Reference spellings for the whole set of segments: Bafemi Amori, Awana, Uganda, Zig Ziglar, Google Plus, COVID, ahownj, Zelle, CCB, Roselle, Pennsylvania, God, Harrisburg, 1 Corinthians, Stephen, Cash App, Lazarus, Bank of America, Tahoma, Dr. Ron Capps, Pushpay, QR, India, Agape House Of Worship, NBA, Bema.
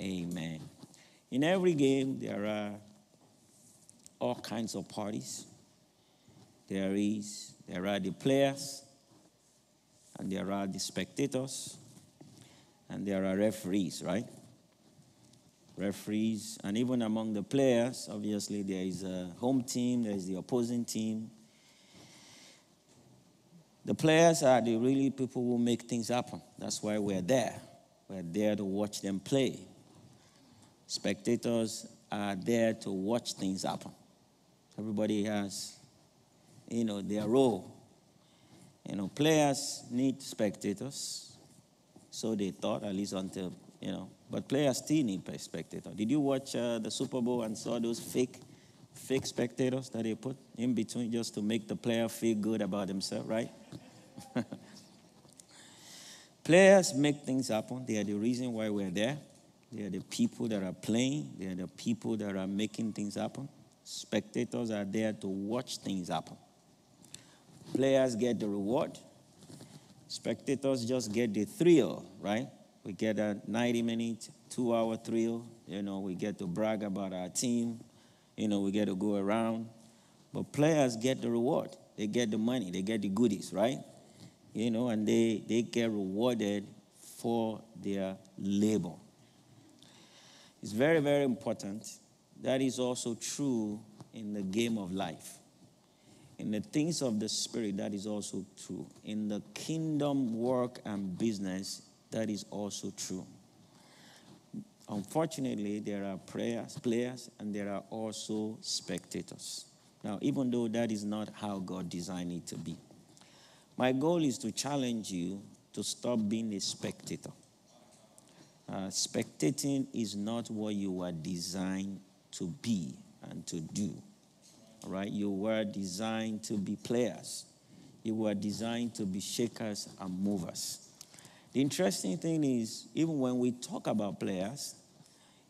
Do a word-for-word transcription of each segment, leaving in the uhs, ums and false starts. Amen. In every game, there are all kinds of parties. There is, there are the players, and there are the spectators, and there are referees, right? Referees, and even among the players, obviously, there is a home team, there is the opposing team. The players are the really people who make things happen. That's why we're there. We're there to watch them play. Spectators are there to watch things happen. Everybody has, you know, their role. You know, players need spectators. So they thought, at least until, you know. But players still need spectators. Did you watch uh, the Super Bowl and saw those fake, fake spectators that they put in between just to make the player feel good about himself, right? Players make things happen. They are the reason why we're there. They are the people that are playing. They are the people that are making things happen. Spectators are there to watch things happen. Players get the reward. Spectators just get the thrill, right? We get a ninety-minute, two-hour thrill. You know, we get to brag about our team. You know, we get to go around. But players get the reward. They get the money. They get the goodies, right? You know, and they, they get rewarded for their labor. It's very, very important. That is also true in the game of life. In the things of the Spirit, that is also true. In the kingdom work and business, that is also true. Unfortunately, there are prayers, players, and there are also spectators. Now, even though that is not how God designed it to be. My goal is to challenge you to stop being a spectator. Uh, spectating is not what you were designed to be and to do. All right? You were designed to be players. You were designed to be shakers and movers. The interesting thing is, even when we talk about players,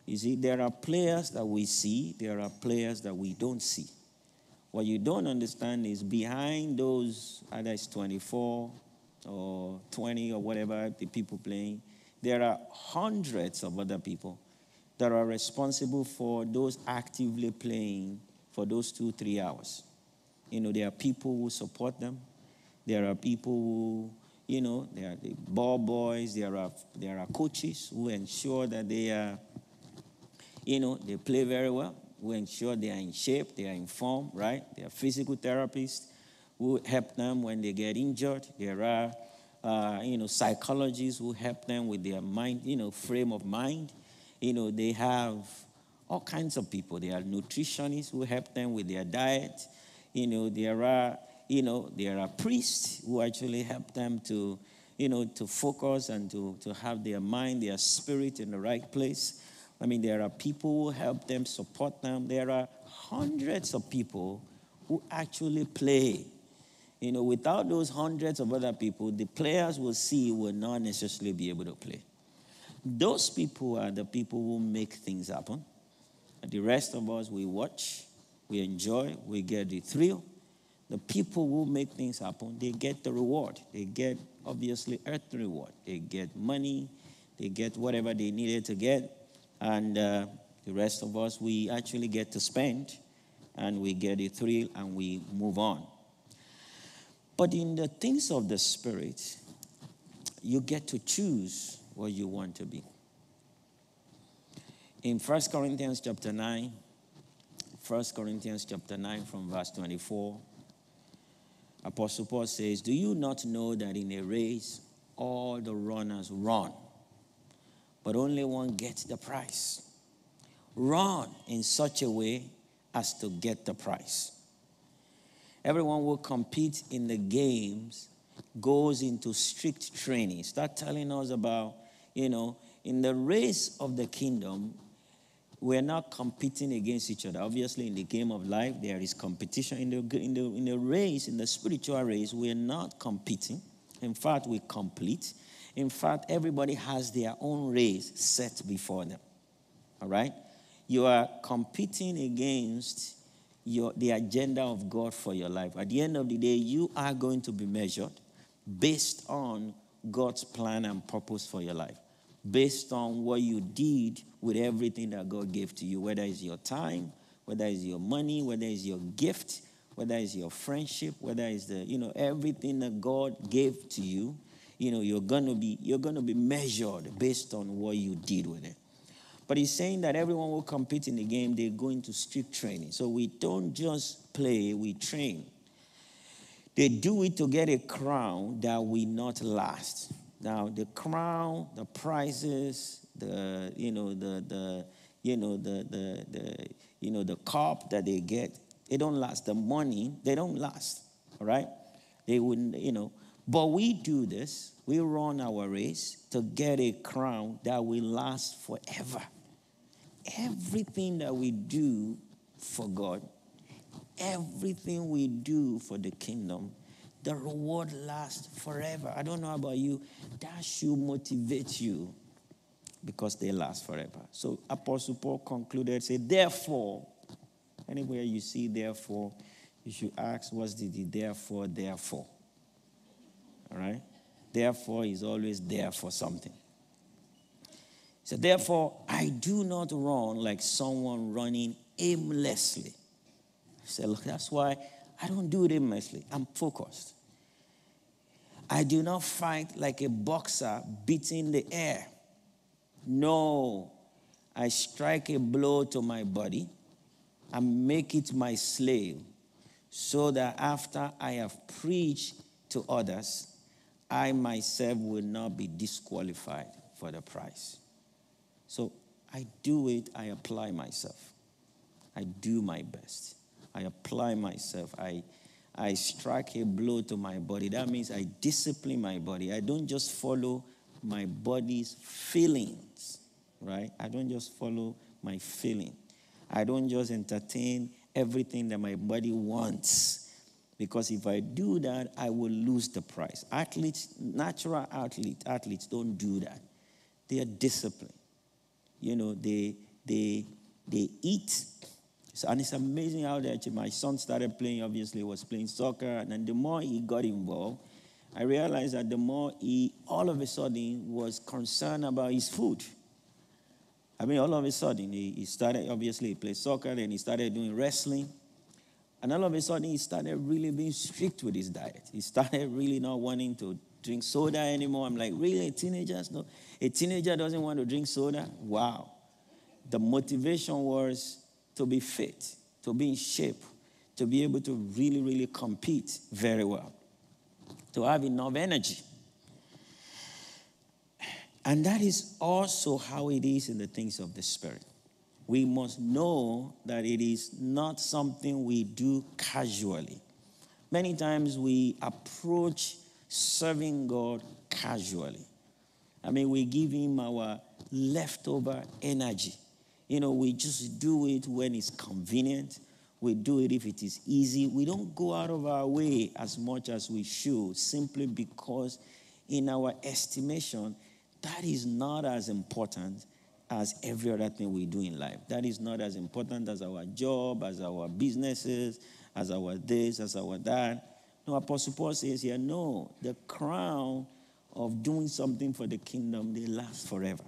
you see, there are players that we see, there are players that we don't see. What you don't understand is behind those, either it's twenty-four or twenty or whatever, the people playing, there are hundreds of other people that are responsible for those actively playing for those two, three hours. You know, there are people who support them. There are people who, you know, there are the ball boys. There are, there are coaches who ensure that they are, you know, they play very well. Who ensure they are in shape, they are in form, right? There are physical therapists who help them when they get injured. There are, uh, you know, psychologists who help them with their mind, you know, frame of mind. You know, they have all kinds of people. There are nutritionists who help them with their diet. You know, there are, you know, there are priests who actually help them to, you know, to focus and to, to have their mind, their spirit in the right place. I mean, there are people who help them, support them. There are hundreds of people who actually play. You know, without those hundreds of other people, the players will see will not necessarily be able to play. Those people are the people who make things happen. And the rest of us, we watch, we enjoy, we get the thrill. The people who make things happen, they get the reward. They get, obviously, earthly reward. They get money. They get whatever they needed to get. And uh, the rest of us, we actually get to spend, and we get a thrill, and we move on. But in the things of the Spirit, you get to choose what you want to be. In First Corinthians chapter nine, First Corinthians chapter nine from verse twenty-four, Apostle Paul says, "Do you not know that in a race all the runners run? But only one gets the prize. Run in such a way as to get the prize." Everyone who competes in the games goes into strict training. Start telling us about, you know, in the race of the kingdom, we're not competing against each other. Obviously, in the game of life, there is competition. In the, in the, in the race, in the spiritual race, we're not competing. In fact, we complete. In fact, everybody has their own race set before them, all right? You are competing against your, the agenda of God for your life. At the end of the day, you are going to be measured based on God's plan and purpose for your life. based on what you did with everything that God gave to you, whether it's your time, whether it's your money, whether it's your gift, whether it's your friendship, whether it's the, you know, everything that God gave to you, you know, you're going to be, you're going to be measured based on what you did with it. But he's saying that everyone will compete in the game, they go into strict training. So we don't just play, we train. They do it to get a crown that will not last. Now, the crown, the prizes, the, you know, the, the, you know, the, the, the, you know, the cup that they get, they don't last. The money, they don't last, all right? They wouldn't, you know. But we do this. We run our race to get a crown that will last forever. Everything that we do for God, everything we do for the kingdom, the reward lasts forever. I don't know about you. That should motivate you because they last forever. So Apostle Paul concluded, said, therefore, anywhere you see therefore, you should ask, what's the therefore, therefore? All right? Therefore is always there for something. So therefore, I do not run like someone running aimlessly. So look, that's why I don't do it aimlessly. I'm focused. I do not fight like a boxer beating the air. No, I strike a blow to my body and make it my slave, so that after I have preached to others, I myself will not be disqualified for the prize. So I do it, I apply myself. I do my best. I apply myself. I, I strike a blow to my body. That means I discipline my body. I don't just follow my body's feelings, right? I don't just follow my feeling. I don't just entertain everything that my body wants. Because if I do that, I will lose the prize. Athletes, natural athlete, athletes don't do that. They are disciplined. You know, they they they eat. So, and it's amazing how they actually, my son started playing, obviously, was playing soccer. And then the more he got involved, I realized that the more he, all of a sudden, was concerned about his food. I mean, all of a sudden, he, he started, obviously, he played soccer, then he started doing wrestling. And all of a sudden, he started really being strict with his diet. He started really not wanting to drink soda anymore. I'm like, really, teenagers? No, a teenager doesn't want to drink soda? Wow. The motivation was to be fit, to be in shape, to be able to really, really compete very well, to have enough energy. And that is also how it is in the things of the Spirit. We must know that it is not something we do casually. Many times we approach serving God casually. I mean, we give him our leftover energy. You know, we just do it when it's convenient. We do it if it is easy. We don't go out of our way as much as we should, simply because in our estimation, that is not as important as every other thing we do in life. That is not as important as our job, as our businesses, as our this, as our that. No, Apostle Paul says here, no, the crown of doing something for the kingdom, they last forever.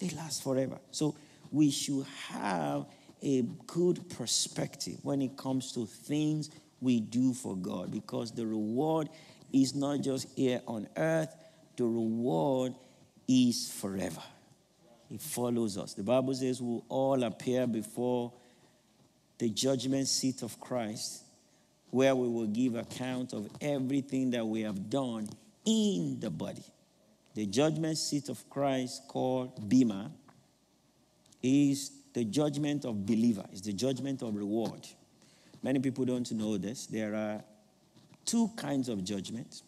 They last forever. So we should have a good perspective when it comes to things we do for God, because the reward is not just here on earth. The reward is forever. It follows us. The Bible says we'll all appear before the judgment seat of Christ, where we will give account of everything that we have done in the body. The judgment seat of Christ, called Bema, is the judgment of believer. It's the judgment of reward. Many people don't know this. There are two kinds of judgment.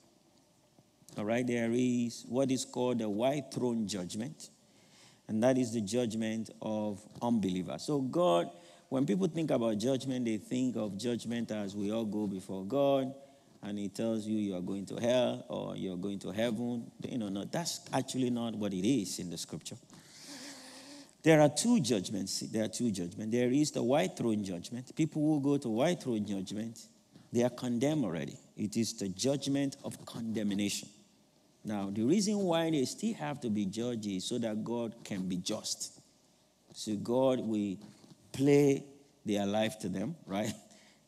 All right, there is what is called the white throne judgment. And that is the judgment of unbelievers. So God, when people think about judgment, they think of judgment as we all go before God, and he tells you you are going to hell or you are going to heaven. You know, no, that's actually not what it is in the scripture. There are two judgments. There are two judgments. There is the white throne judgment. People who go to white throne judgment, they are condemned already. It is the judgment of condemnation. Now, the reason why they still have to be judged is so that God can be just. So God will play their life to them, right?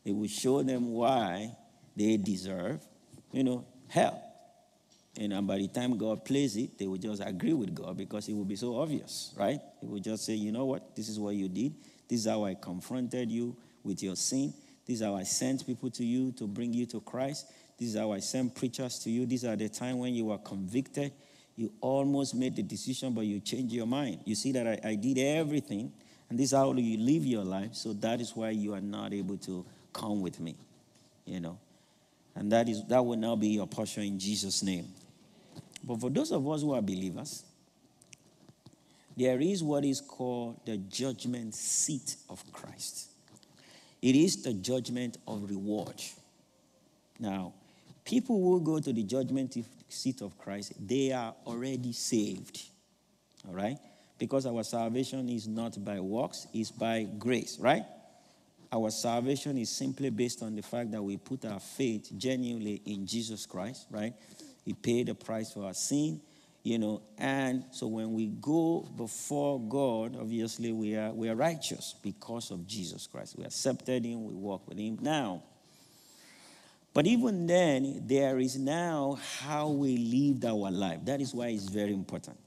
They will show them why they deserve, you know, hell. And by the time God plays it, they will just agree with God because it will be so obvious, right? It will just say, you know what? This is what you did. This is how I confronted you with your sin. This is how I sent people to you to bring you to Christ. This is how I sent preachers to you. These are the time when you were convicted. You almost made the decision, but you changed your mind. You see that I, I did everything, and this is how you live your life, so that is why you are not able to come with me, you know. And that is that will now be your portion in Jesus' name. But for those of us who are believers, there is what is called the judgment seat of Christ. It is the judgment of reward. Now, people who go to the judgment seat of Christ, they are already saved, all right? Because our salvation is not by works, it's by grace, right? Our salvation is simply based on the fact that we put our faith genuinely in Jesus Christ, right? He paid the price for our sin, you know, and so when we go before God, obviously we are, we are righteous because of Jesus Christ. We accepted him, we walk with him now. But even then, there is now how we lived our life. That is why it's very important.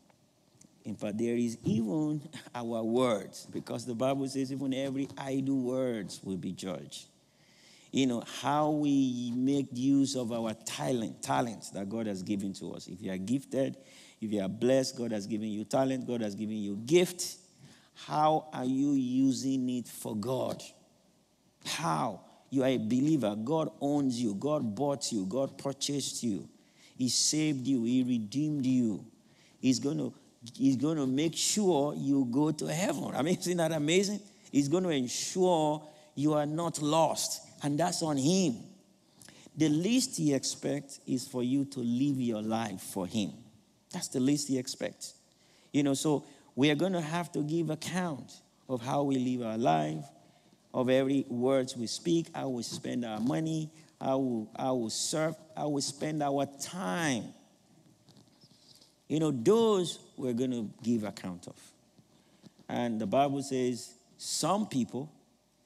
In fact, there is even our words, because the Bible says even every idle word will be judged. You know, how we make use of our talent, talents that God has given to us. If you are gifted, if you are blessed, God has given you talent, God has given you gift. How are you using it for God? How? You are a believer. God owns you. God bought you. God purchased you. He saved you. He redeemed you. He's going to, he's going to make sure you go to heaven. I mean, isn't that amazing? He's going to ensure you are not lost. And that's on him. The least he expects is for you to live your life for him. That's the least he expects. You know, so we are going to have to give account of how we live our life, of every word we speak, how we spend our money, how we, how we serve, how we spend our time. You know, those we're going to give account of. And the Bible says some people,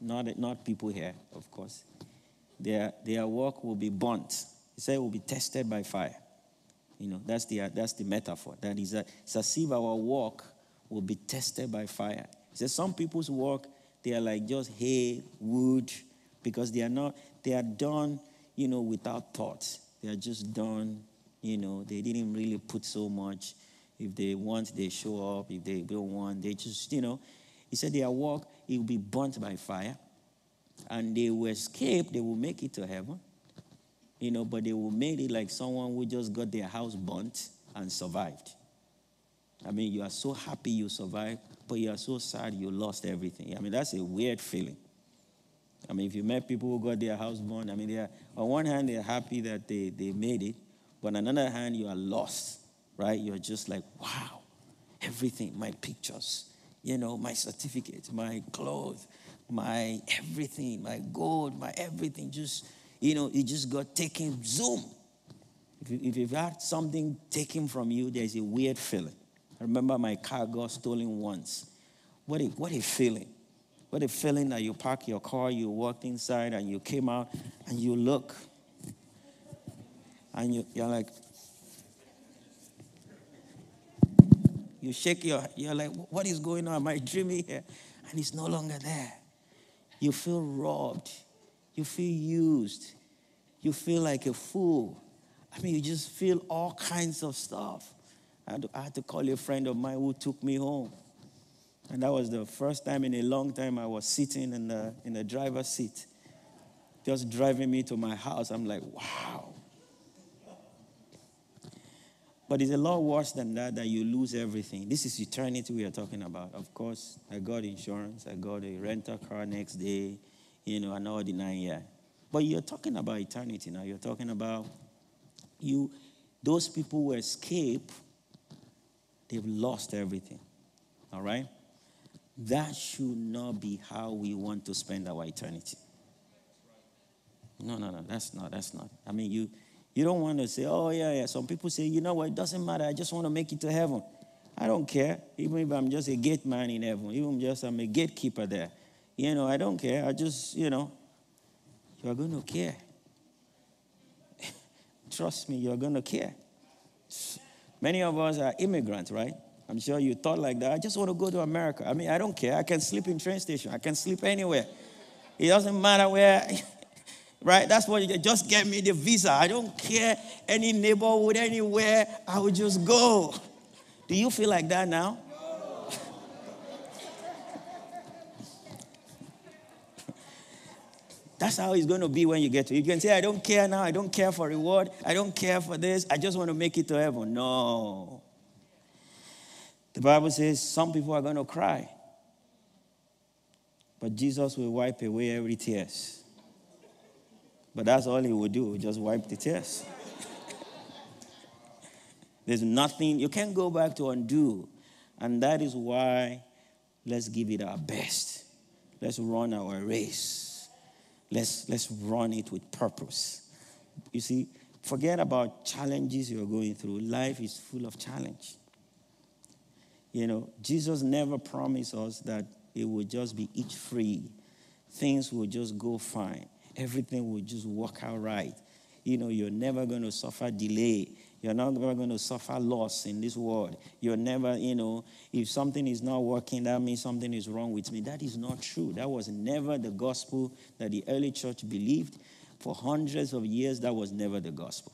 not, not people here, of course, their, their work will be burnt. It said it will be tested by fire. You know, that's the, that's the metaphor. That is, a, it's as if our work will be tested by fire. It says some people's work, they are like just hay, wood, because they are not, they are done, you know, without thought. They are just done, you know, they didn't really put so much. If they want, they show up. If they don't want, they just, you know. He said their work, it will be burnt by fire. And they will escape, they will make it to heaven. You know, but they will make it like someone who just got their house burnt and survived. I mean, you are so happy you survived, but you are so sad you lost everything. I mean, that's a weird feeling. I mean, if you met people who got their house burned, I mean, they are, on one hand, they're happy that they, they made it, but on the other hand, you are lost, right? You're just like, wow, everything, my pictures, you know, my certificates, my clothes, my everything, my gold, my everything, just, you know, it just got taken, zoom. If, you, if you've had something taken from you, there's a weird feeling. I remember my car got stolen once. What a, what a feeling. What a feeling that you park your car, you walked inside, and you came out, and you look. And you, you're like, you shake your, you're like, what is going on? Am I dreaming here? And it's no longer there. You feel robbed. You feel used. You feel like a fool. I mean, you just feel all kinds of stuff. I had to call a friend of mine who took me home. And that was the first time in a long time I was sitting in the, in the driver's seat, just driving me to my house. I'm like, wow. But it's a lot worse than that, that you lose everything. This is eternity we are talking about. Of course, I got insurance. I got a rental car next day, you know, and all the nine years. But you're talking about eternity now. You're talking about you, those people who escape, they've lost everything, all right? That should not be how we want to spend our eternity. No, no, no, that's not, that's not. I mean, you, You don't want to say, oh, yeah, yeah. Some people say, you know what, it doesn't matter. I just want to make it to heaven. I don't care, even if I'm just a gate man in heaven, even just I'm a gatekeeper there. You know, I don't care. I just, you know, you're going to care. Trust me, you're going to care. Many of us are immigrants, right? I'm sure you thought like that. I just want to go to America. I mean, I don't care. I can sleep in train station. I can sleep anywhere. It doesn't matter where, right? That's what you get. Just get me the visa. I don't care any neighborhood, anywhere. I will just go. Do you feel like that now? No. That's how it's going to be when you get to it. You can say, I don't care now. I don't care for reward. I don't care for this. I just want to make it to heaven. No. The Bible says some people are going to cry. But Jesus will wipe away every tears. But that's all he will do, just wipe the tears. There's nothing, you can't go back to undo. And that is why let's give it our best. Let's run our race. Let's, let's run it with purpose. You see, forget about challenges you're going through. Life is full of challenge. You know, Jesus never promised us that it would just be itch free. Things will just go fine. Everything will just work out right. You know, you're never going to suffer delay. You're not going to suffer loss in this world. You're never, you know, if something is not working, that means something is wrong with me. That is not true. That was never the gospel that the early church believed. For hundreds of years, that was never the gospel.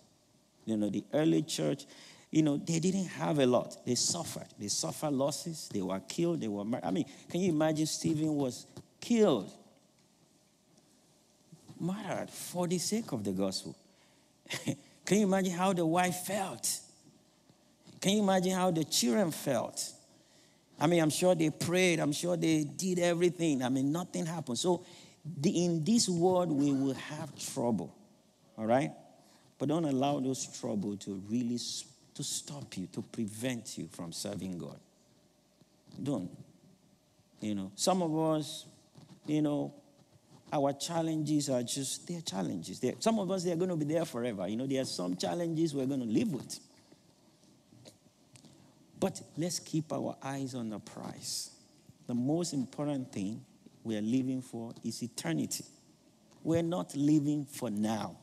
You know, the early church, you know, they didn't have a lot. They suffered. They suffered losses. They were killed. They were martyred. I mean, can you imagine Stephen was killed, martyred for the sake of the gospel? Can you imagine how the wife felt? Can you imagine how the children felt? I mean, I'm sure they prayed. I'm sure they did everything. I mean, nothing happened. So the, in this world, we will have trouble, all right? But don't allow those trouble to really to stop you, to prevent you from serving God. Don't. You know, some of us, you know, our challenges are just, they're challenges. They're, some of us, they're going to be there forever. You know, there are some challenges we're going to live with. But let's keep our eyes on the prize. The most important thing we are living for is eternity. We're not living for now.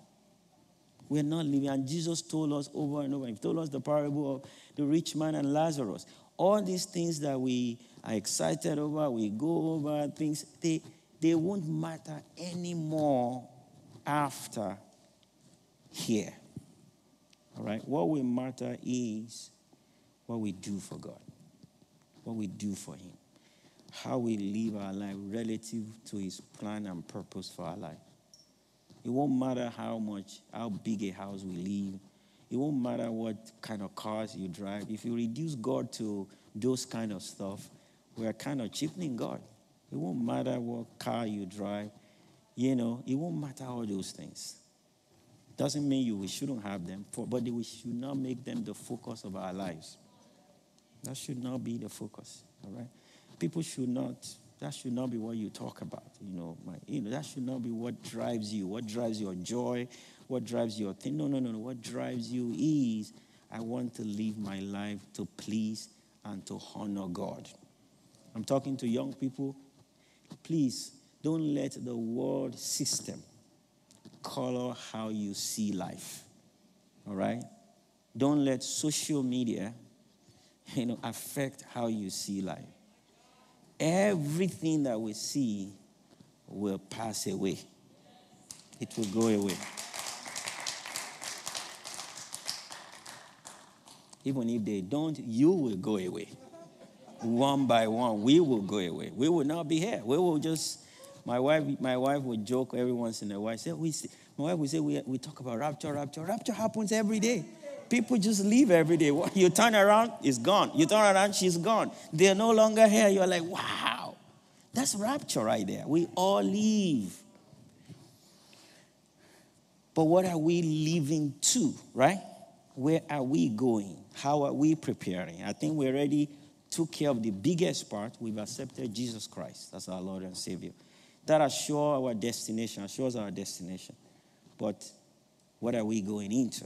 We're not living. And Jesus told us over and over. He told us the parable of the rich man and Lazarus. All these things that we are excited over, we go over, things, they... They won't matter anymore after here. All right? What will matter is what we do for God, what we do for Him, how we live our life relative to His plan and purpose for our life. It won't matter how much, how big a house we live. It won't matter what kind of cars you drive. If you reduce God to those kind of stuff, we're kind of cheapening God. It won't matter what car you drive. You know, it won't matter all those things. Doesn't mean you we shouldn't have them, for, but we should not make them the focus of our lives. That should not be the focus, all right? People should not, that should not be what you talk about. You know, my, you know, that should not be what drives you, what drives your joy, what drives your thing. No, no, no, no. What drives you is I want to live my life to please and to honor God. I'm talking to young people. Please, don't let the world system color how you see life, all right? Don't let social media, you know, affect how you see life. Everything that we see will pass away. It will go away. Even if they don't, you will go away. One by one, we will go away. We will not be here. We will just, my wife my wife would joke every once in a while. Say, we, my wife would say, we, we talk about rapture, rapture. Rapture happens every day. People just leave every day. You turn around, it's gone. You turn around, she's gone. They're no longer here. You're like, wow. That's rapture right there. We all leave. But what are we leaving to, right? Where are we going? How are we preparing? I think we're ready. Took care of the biggest part. We've accepted Jesus Christ as our Lord and Savior. That assures our destination, assures our destination. But What are we going into?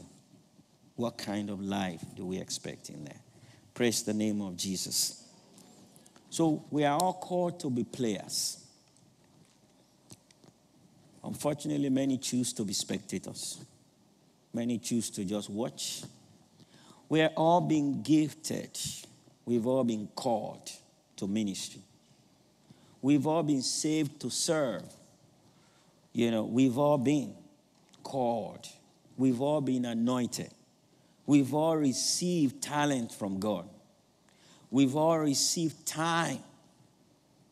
What kind of life do we expect in there? Praise the name of Jesus. So we are all called to be players. Unfortunately, many choose to be spectators. Many choose to just watch. We are all being gifted. We've all been called to ministry. We've all been saved to serve. You know, we've all been called. We've all been anointed. We've all received talent from God. We've all received time.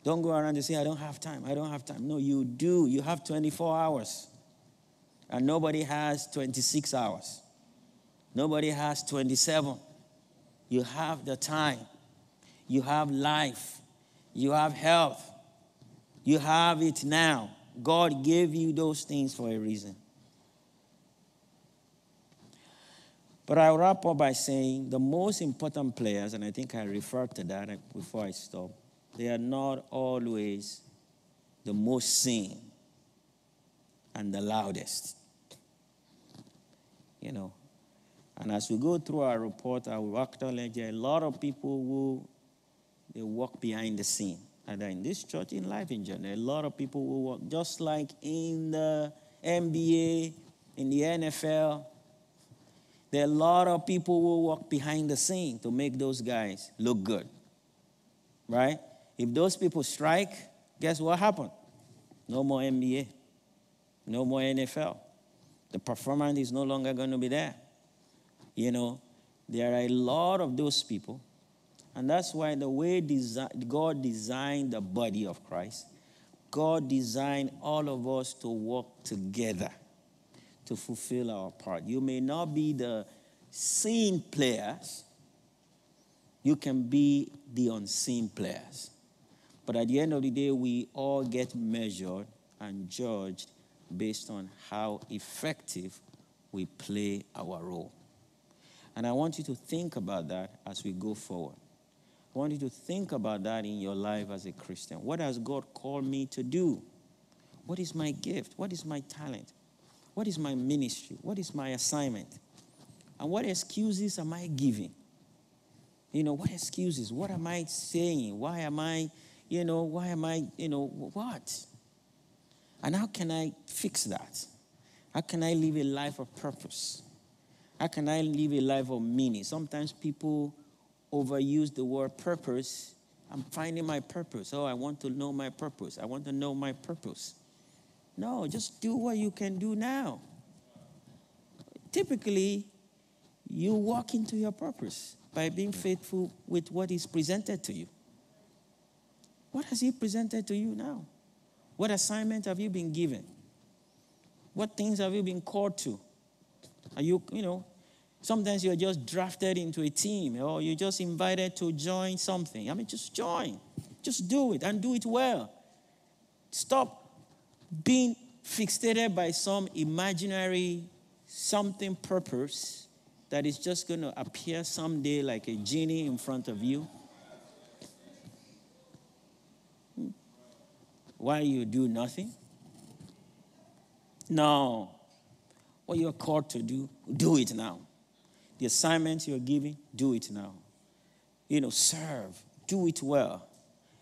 Don't go around and say, I don't have time. I don't have time. No, you do. You have twenty-four hours. And nobody has twenty-six hours. Nobody has twenty-seven. You have the time. You have life. You have health. You have it now. God gave you those things for a reason. But I'll wrap up by saying the most important players, and I think I referred to that before I stop, they are not always the most seen and the loudest. You know, and as we go through our report, I will acknowledge a lot of people who they walk behind the scene. Either in this church, in life in general, a lot of people who walk just like in the N B A, in the N F L. There are a lot of people who walk behind the scene to make those guys look good, right? If those people strike, guess what happened? No more N B A, no more N F L. The performance is no longer going to be there. You know, there are a lot of those people, and that's why the way desi- God designed the body of Christ, God designed all of us to walk together, to fulfill our part. You may not be the seen players. You can be the unseen players. But at the end of the day, we all get measured and judged based on how effective we play our role. And I want you to think about that as we go forward. I want you to think about that in your life as a Christian. What has God called me to do? What is my gift? What is my talent? What is my ministry? What is my assignment? And what excuses am I giving? You know, what excuses? What am I saying? Why am I, you know, why am I, you know, what? And how can I fix that? How can I live a life of purpose? How can I live a life of meaning? Sometimes people overuse the word purpose. I'm finding my purpose. Oh, I want to know my purpose. I want to know my purpose. No, just do what you can do now. Typically, you walk into your purpose by being faithful with what is presented to you. What has He presented to you now? What assignment have you been given? What things have you been called to? Are you, you know, sometimes you're just drafted into a team or you're just invited to join something. I mean, just join. Just do it and do it well. Stop being fixated by some imaginary something purpose that is just going to appear someday like a genie in front of you. Why you do nothing? No. What you're called to do, do it now. The assignments you're giving, do it now. You know, serve. Do it well.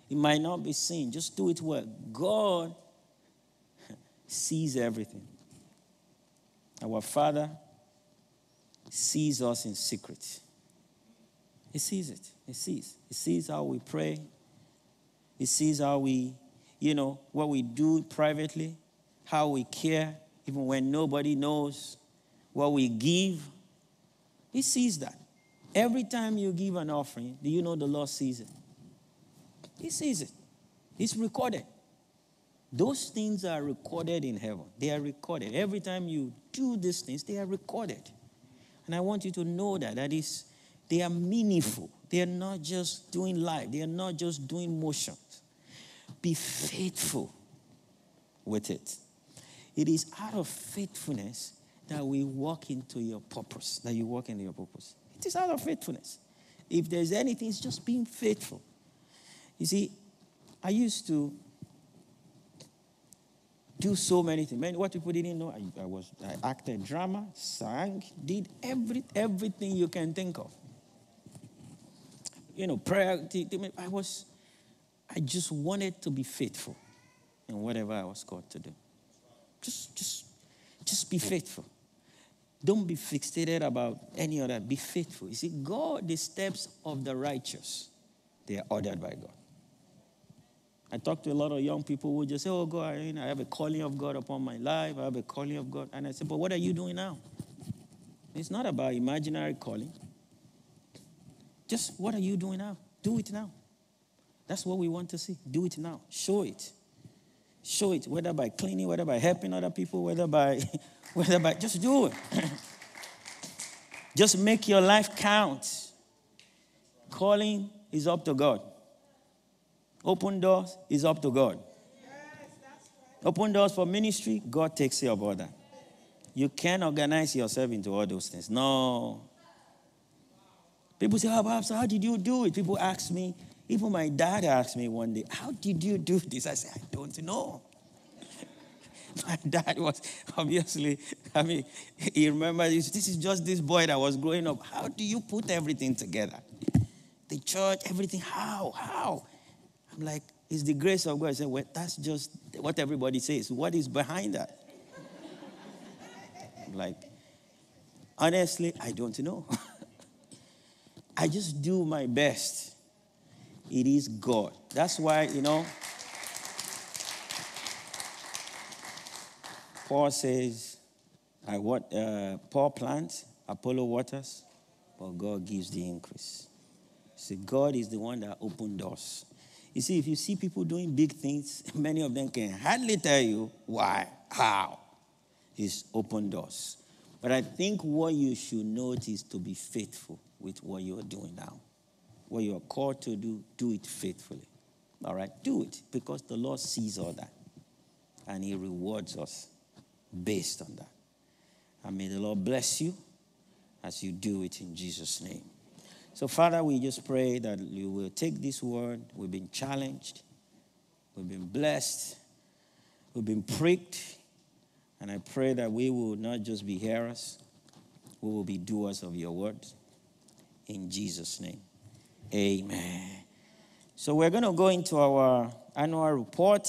It might not be seen. Just do it well. God sees everything. Our Father sees us in secret. He sees it. He sees. He sees how we pray. He sees how we, you know, what we do privately, how we care, even when nobody knows, what we give. He sees that. Every time you give an offering, do you know the Lord sees it? He sees it. It's recorded. Those things are recorded in heaven. They are recorded. Every time you do these things, they are recorded. And I want you to know that. That is, they are meaningful. They are not just doing life. They are not just doing motions. Be faithful with it. It is out of faithfulness that we walk into your purpose. That you walk into your purpose. It is out of faithfulness. If there's anything, it's just being faithful. You see, I used to do so many things. Man, what people didn't know, I, I was I acted drama, sang, did every everything you can think of. You know, prayer. I was, I just wanted to be faithful in whatever I was called to do. Just, just, just be faithful. Don't be fixated about any other. Be faithful. You see, God, the steps of the righteous, they are ordered by God. I talk to a lot of young people who just say, oh, God, I have a calling of God upon my life. I have a calling of God. And I say, but what are you doing now? It's not about imaginary calling. Just what are you doing now? Do it now. That's what we want to see. Do it now. Show it. Show it, whether by cleaning, whether by helping other people, whether by, whether by, just do it. Just make your life count. Calling is up to God. Open doors is up to God. Yes, that's right. Open doors for ministry, God takes care of all that. You can't organize yourself into all those things. No. People say, oh, Bob, so how did you do it? People ask me, even my dad asked me one day, how did you do this? I said, I don't know. My dad was obviously, I mean, he remembers, this is just this boy that was growing up. How do you put everything together? The church, everything, how, how? I'm like, it's the grace of God. I said, well, that's just what everybody says. What is behind that? I'm like, honestly, I don't know. I just do my best. It is God. That's why, you know, Paul says, I what uh, Paul plants, Apollo waters, but God gives the increase. So God is the one that opened doors. You see, if you see people doing big things, many of them can hardly tell you why, how. It's open doors. But I think what you should note is to be faithful with what you are doing now. What you are called to do, do it faithfully. All right? Do it, because the Lord sees all that. And he rewards us based on that. And may the Lord bless you as you do it in Jesus' name. So, Father, we just pray that you will take this word. We've been challenged. We've been blessed. We've been pricked. And I pray that we will not just be hearers. We will be doers of your word. In Jesus' name. Amen. So we're going to go into our annual report.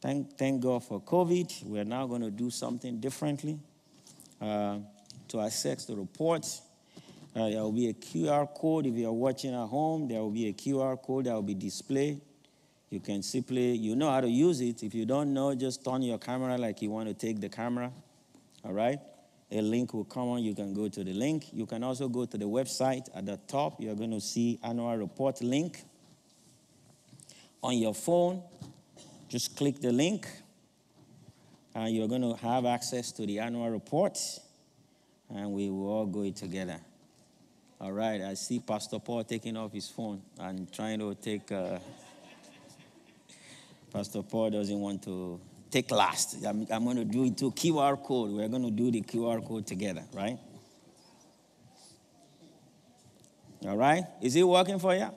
Thank, thank God for COVID. We're now going to do something differently uh, to access the report. Uh, there will be a Q R code. If you are watching at home, there will be a Q R code that will be displayed. You can simply, you know how to use it. If you don't know, just turn your camera like you want to take the camera. All right? A link will come on. You can go to the link. You can also go to the website. At the top, you're going to see annual report link. On your phone, just click the link. And you're going to have access to the annual report. And we will all go together. All right, I see Pastor Paul taking off his phone and trying to take, uh, Pastor Paul doesn't want to take last. I'm, I'm going to do it to Q R code. We're going to do the Q R code together, right? All right, is it working for you? Yes.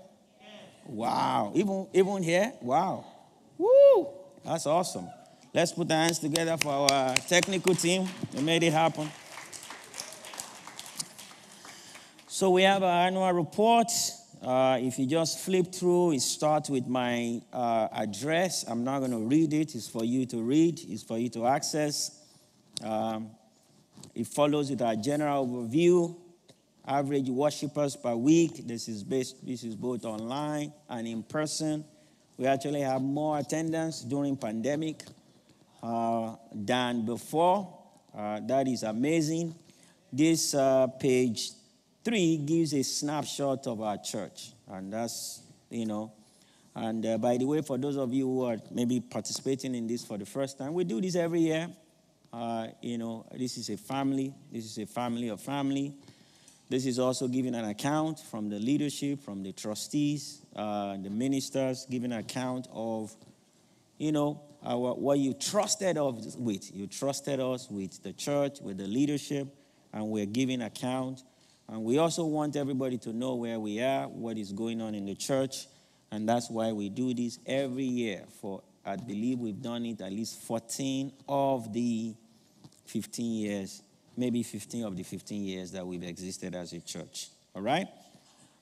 Wow, even, even here? Wow. Woo, that's awesome. Let's put our hands together for our technical team. They made it happen. So we have our annual report. Uh, if you just flip through, it starts with my uh, address. I'm not going to read it. It's for you to read. It's for you to access. Um, it follows with our general overview, average worshipers per week. This is based, this is both online and in person. We actually have more attendance during pandemic uh, than before. Uh, that is amazing. This uh, page three gives a snapshot of our church, and that's, you know, and uh, by the way, for those of you who are maybe participating in this for the first time, we do this every year. Uh, you know, this is a family. This is a family of family. This is also giving an account from the leadership, from the trustees, uh, the ministers, giving an account of, you know, our, what you trusted us with. You trusted us with the church, with the leadership, and we're giving account. And we also want everybody to know where we are, what is going on in the church, and that's why we do this every year for I believe we've done it at least fourteen of the fifteen years, maybe fifteen of the fifteen years that we've existed as a church. All right?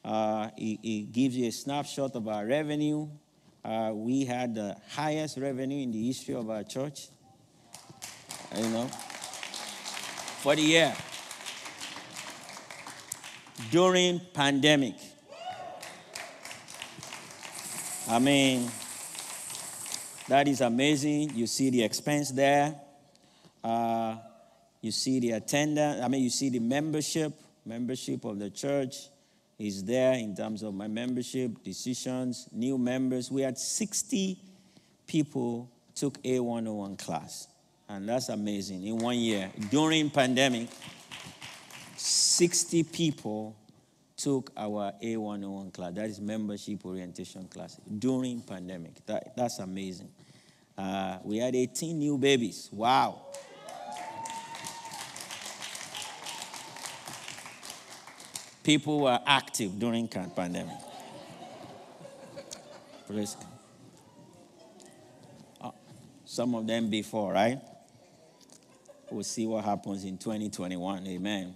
Uh, it, it gives you a snapshot of our revenue. Uh, we had the highest revenue in the history of our church, you know, for the year. During pandemic. I mean, that is amazing. You see the expense there. Uh, you see the attendance. I mean, you see the membership. Membership of the church is there in terms of my membership, decisions, new members. We had sixty people took a one oh one class. And that's amazing. In one year, during pandemic, sixty people took our A one oh one class. That is membership orientation class during pandemic. That, that's amazing. Uh, we had eighteen new babies. Wow. People were active during pandemic. Praise God. Oh, some of them before, right? We'll see what happens in twenty twenty-one. Amen.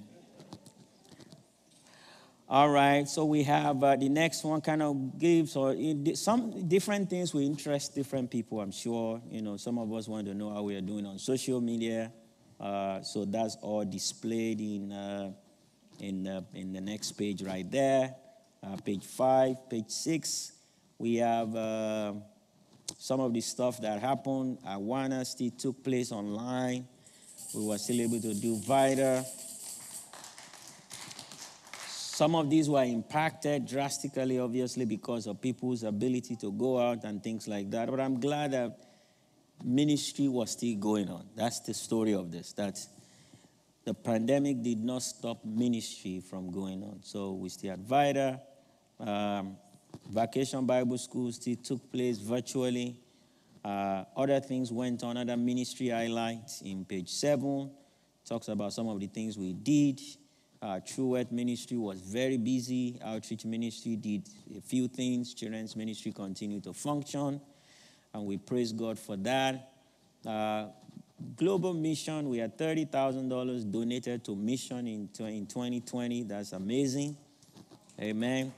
All right, so we have uh, the next one kind of gives or it, some different things will interest different people, I'm sure. You know, some of us want to know how we are doing on social media. Uh, so that's all displayed in, uh, in, uh, in the next page right there. Uh, page five, page six. We have uh, some of the stuff that happened. Awana still took place online. We were still able to do Vita. Some of these were impacted drastically, obviously, because of people's ability to go out and things like that. But I'm glad that ministry was still going on. That's the story of this, that the pandemic did not stop ministry from going on. So we still had Vida. Um, Vacation Bible School still took place virtually. Uh, other things went on, other ministry highlights in page seven. Talks about some of the things we did. Uh, True Word Ministry was very busy. Outreach Ministry did a few things. Children's Ministry continued to function, and we praise God for that. Uh, Global Mission, we had thirty thousand dollars donated to Mission in twenty twenty. That's amazing. Amen.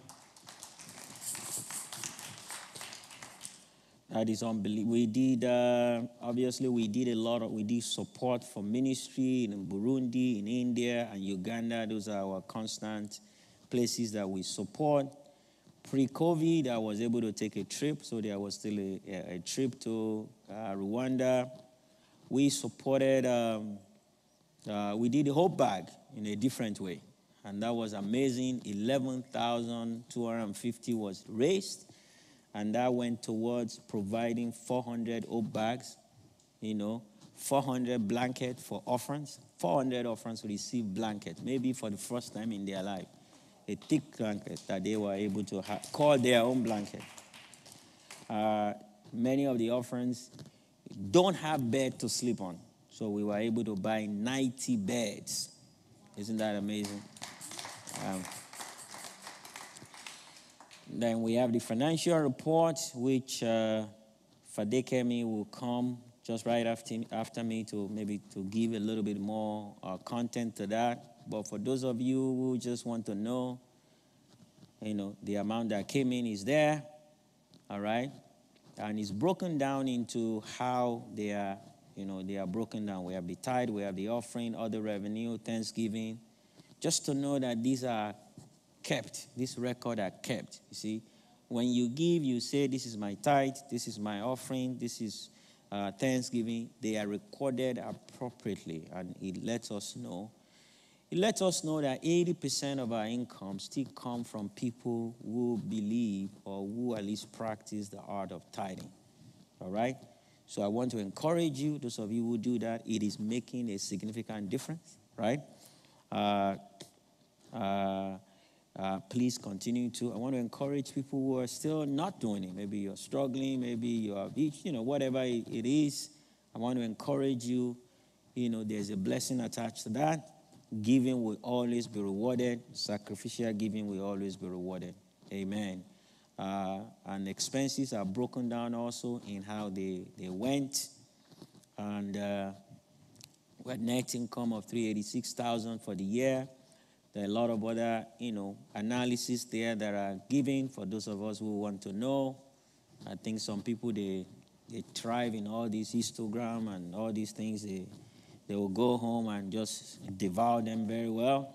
That is unbelievable. We did, uh, obviously, we did a lot of, we did support for ministry in Burundi, in India, and Uganda. Those are our constant places that we support. Pre-COVID, I was able to take a trip, so there was still a, a, a trip to uh, Rwanda. We supported, um, uh, we did a hope bag in a different way, and that was amazing. eleven thousand two hundred fifty was raised. And that went towards providing four hundred oat bags, you know, four hundred blankets for orphans. four hundred orphans received blankets, maybe for the first time in their life. A thick blanket that they were able to have, call their own blanket. Uh, many of the orphans don't have bed to sleep on. So we were able to buy ninety beds. Isn't that amazing? Um, Then we have the financial report, which uh, Fadekemi will come just right after, after me to maybe to give a little bit more uh, content to that. But for those of you who just want to know, you know, the amount that came in is there, all right? And it's broken down into how they are, you know, they are broken down. We have the tithe, we have the offering, other revenue, thanksgiving, just to know that these are kept. This record are kept. You see, when you give, you say, this is my tithe, this is my offering, this is uh, thanksgiving. They are recorded appropriately, and it lets us know. It lets us know that eighty percent of our income still come from people who believe or who at least practice the art of tithing. All right? So I want to encourage you, those of you who do that, it is making a significant difference, right? Uh, uh, Uh, please continue to. I want to encourage people who are still not doing it. Maybe you're struggling. Maybe you are, you know, whatever it is. I want to encourage you. You know, there's a blessing attached to that. Giving will always be rewarded. Sacrificial giving will always be rewarded. Amen. uh, and expenses are broken down also in how they, they went. And uh, we had net income of three hundred eighty-six thousand dollars for the year. There are a lot of other, you know, analysis there that are given for those of us who want to know. I think some people, they, they thrive in all these histogram and all these things. They, they will go home and just devour them very well.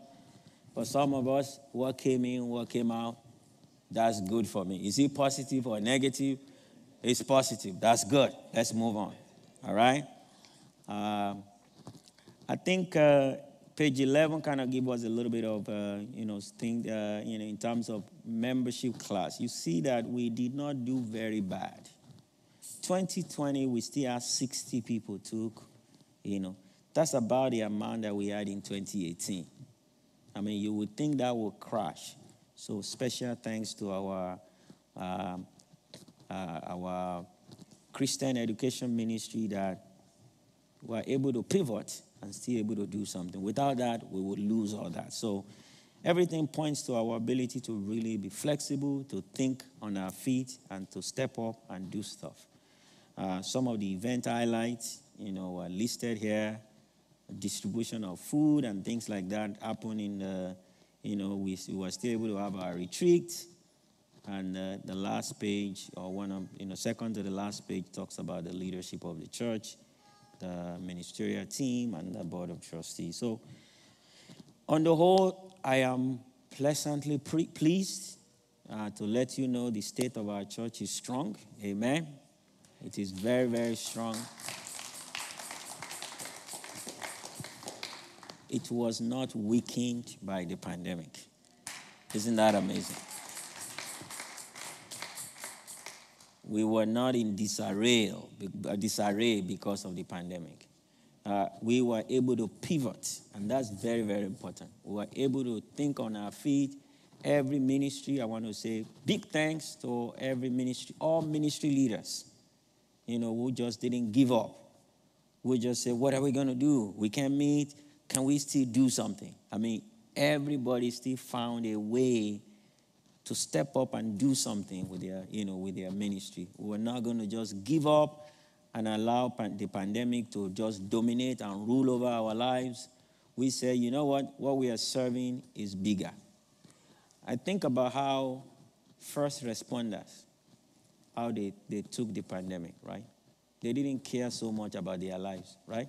But some of us, what came in, what came out, that's good for me. Is it positive or negative? It's positive. That's good. Let's move on. All right? Uh, I think... Uh, Page eleven kind of give us a little bit of, uh, you know, thing, uh, you know, in terms of membership class. You see that we did not do very bad. twenty twenty, we still have sixty people took, you know. That's about the amount that we had in twenty eighteen. I mean, you would think that would crash. So special thanks to our, uh, uh, our Christian education ministry that were able to pivot and still able to do something. Without that, we would lose all that. So everything points to our ability to really be flexible, to think on our feet, and to step up and do stuff. Uh, some of the event highlights, you know, are listed here. Distribution of food and things like that happened in the, you know, we, we were still able to have our retreat. And uh, the last page, or one of, you know, second to the last page talks about the leadership of the church, the ministerial team, and the board of trustees. So on the whole, I am pleasantly pre pleased uh, to let you know the state of our church is strong. Amen. It is very, very strong. It was not weakened by the pandemic. Isn't that amazing? We were not in disarray, disarray because of the pandemic. Uh, we were able to pivot, and that's very, very important. We were able to think on our feet. Every ministry, I want to say big thanks to every ministry, all ministry leaders, you know, who just didn't give up. We just said, what are we going to do? We can't meet. Can we still do something? I mean, everybody still found a way to step up and do something with their, you know, with their ministry. We're not going to just give up and allow pan the pandemic to just dominate and rule over our lives. We say, you know what? What we are serving is bigger. I think about how first responders, how they, they took the pandemic, right? They didn't care so much about their lives, right?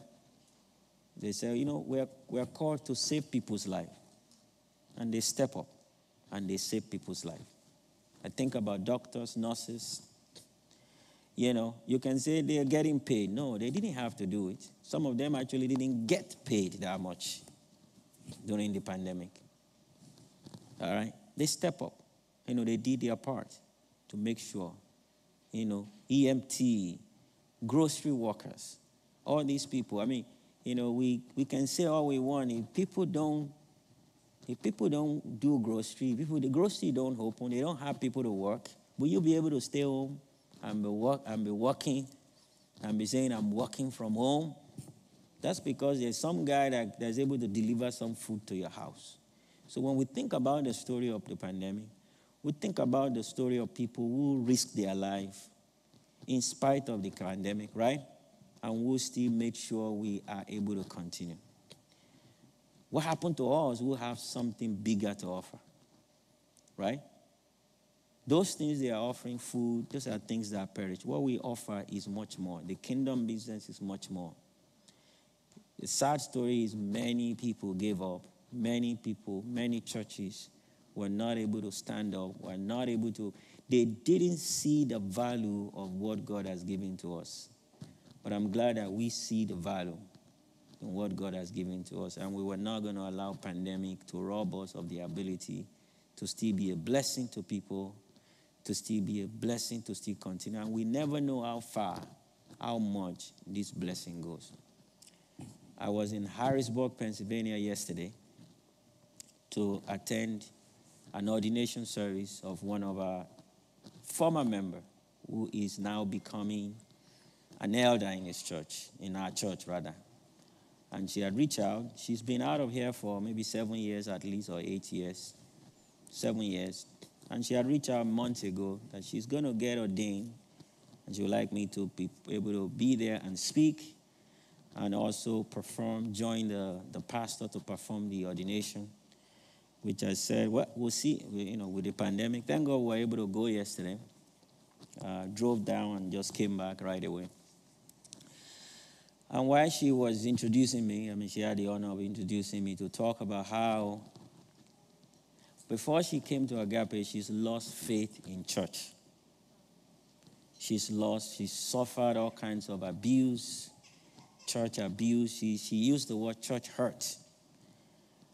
They say, you know, we're, we're called to save people's life. And they step up. And they save people's life. I think about doctors, nurses. You know, you can say they're getting paid. No, they didn't have to do it. Some of them actually didn't get paid that much during the pandemic. All right? They step up. You know, they did their part to make sure, you know, E M T, grocery workers, all these people. I mean, you know, we, we can say all we want. If people don't If people don't do grocery, people, the grocery don't open, they don't have people to work, will you be able to stay home and be, work, and be working and be saying, I'm working from home? That's because there's some guy that, that's able to deliver some food to your house. So when we think about the story of the pandemic, we think about the story of people who risked their life in spite of the pandemic, right? And we'll still make sure we are able to continue. What happened to us who have something bigger to offer, right? Those things they are offering, food, those are things that perish. What we offer is much more. The kingdom business is much more. The sad story is many people gave up. Many people, many churches were not able to stand up, were not able to. They didn't see the value of what God has given to us. But I'm glad that we see the value and what God has given to us. And we were not going to allow pandemic to rob us of the ability to still be a blessing to people, to still be a blessing, to still continue. And we never know how far, how much this blessing goes. I was in Harrisburg, Pennsylvania yesterday to attend an ordination service of one of our former members who is now becoming an elder in his church, in our church rather. And she had reached out. She's been out of here for maybe seven years at least, or eight years, seven years. And she had reached out months ago that she's going to get ordained, and she would like me to be able to be there and speak and also perform, join the, the pastor to perform the ordination, which I said, well, we'll see, we, you know, with the pandemic. Thank God we were able to go yesterday. Uh, drove down and just came back right away. And while she was introducing me, I mean, she had the honor of introducing me to talk about how before she came to Agape, she's lost faith in church. She's lost, she's suffered all kinds of abuse, church abuse. She, she used the word church hurt.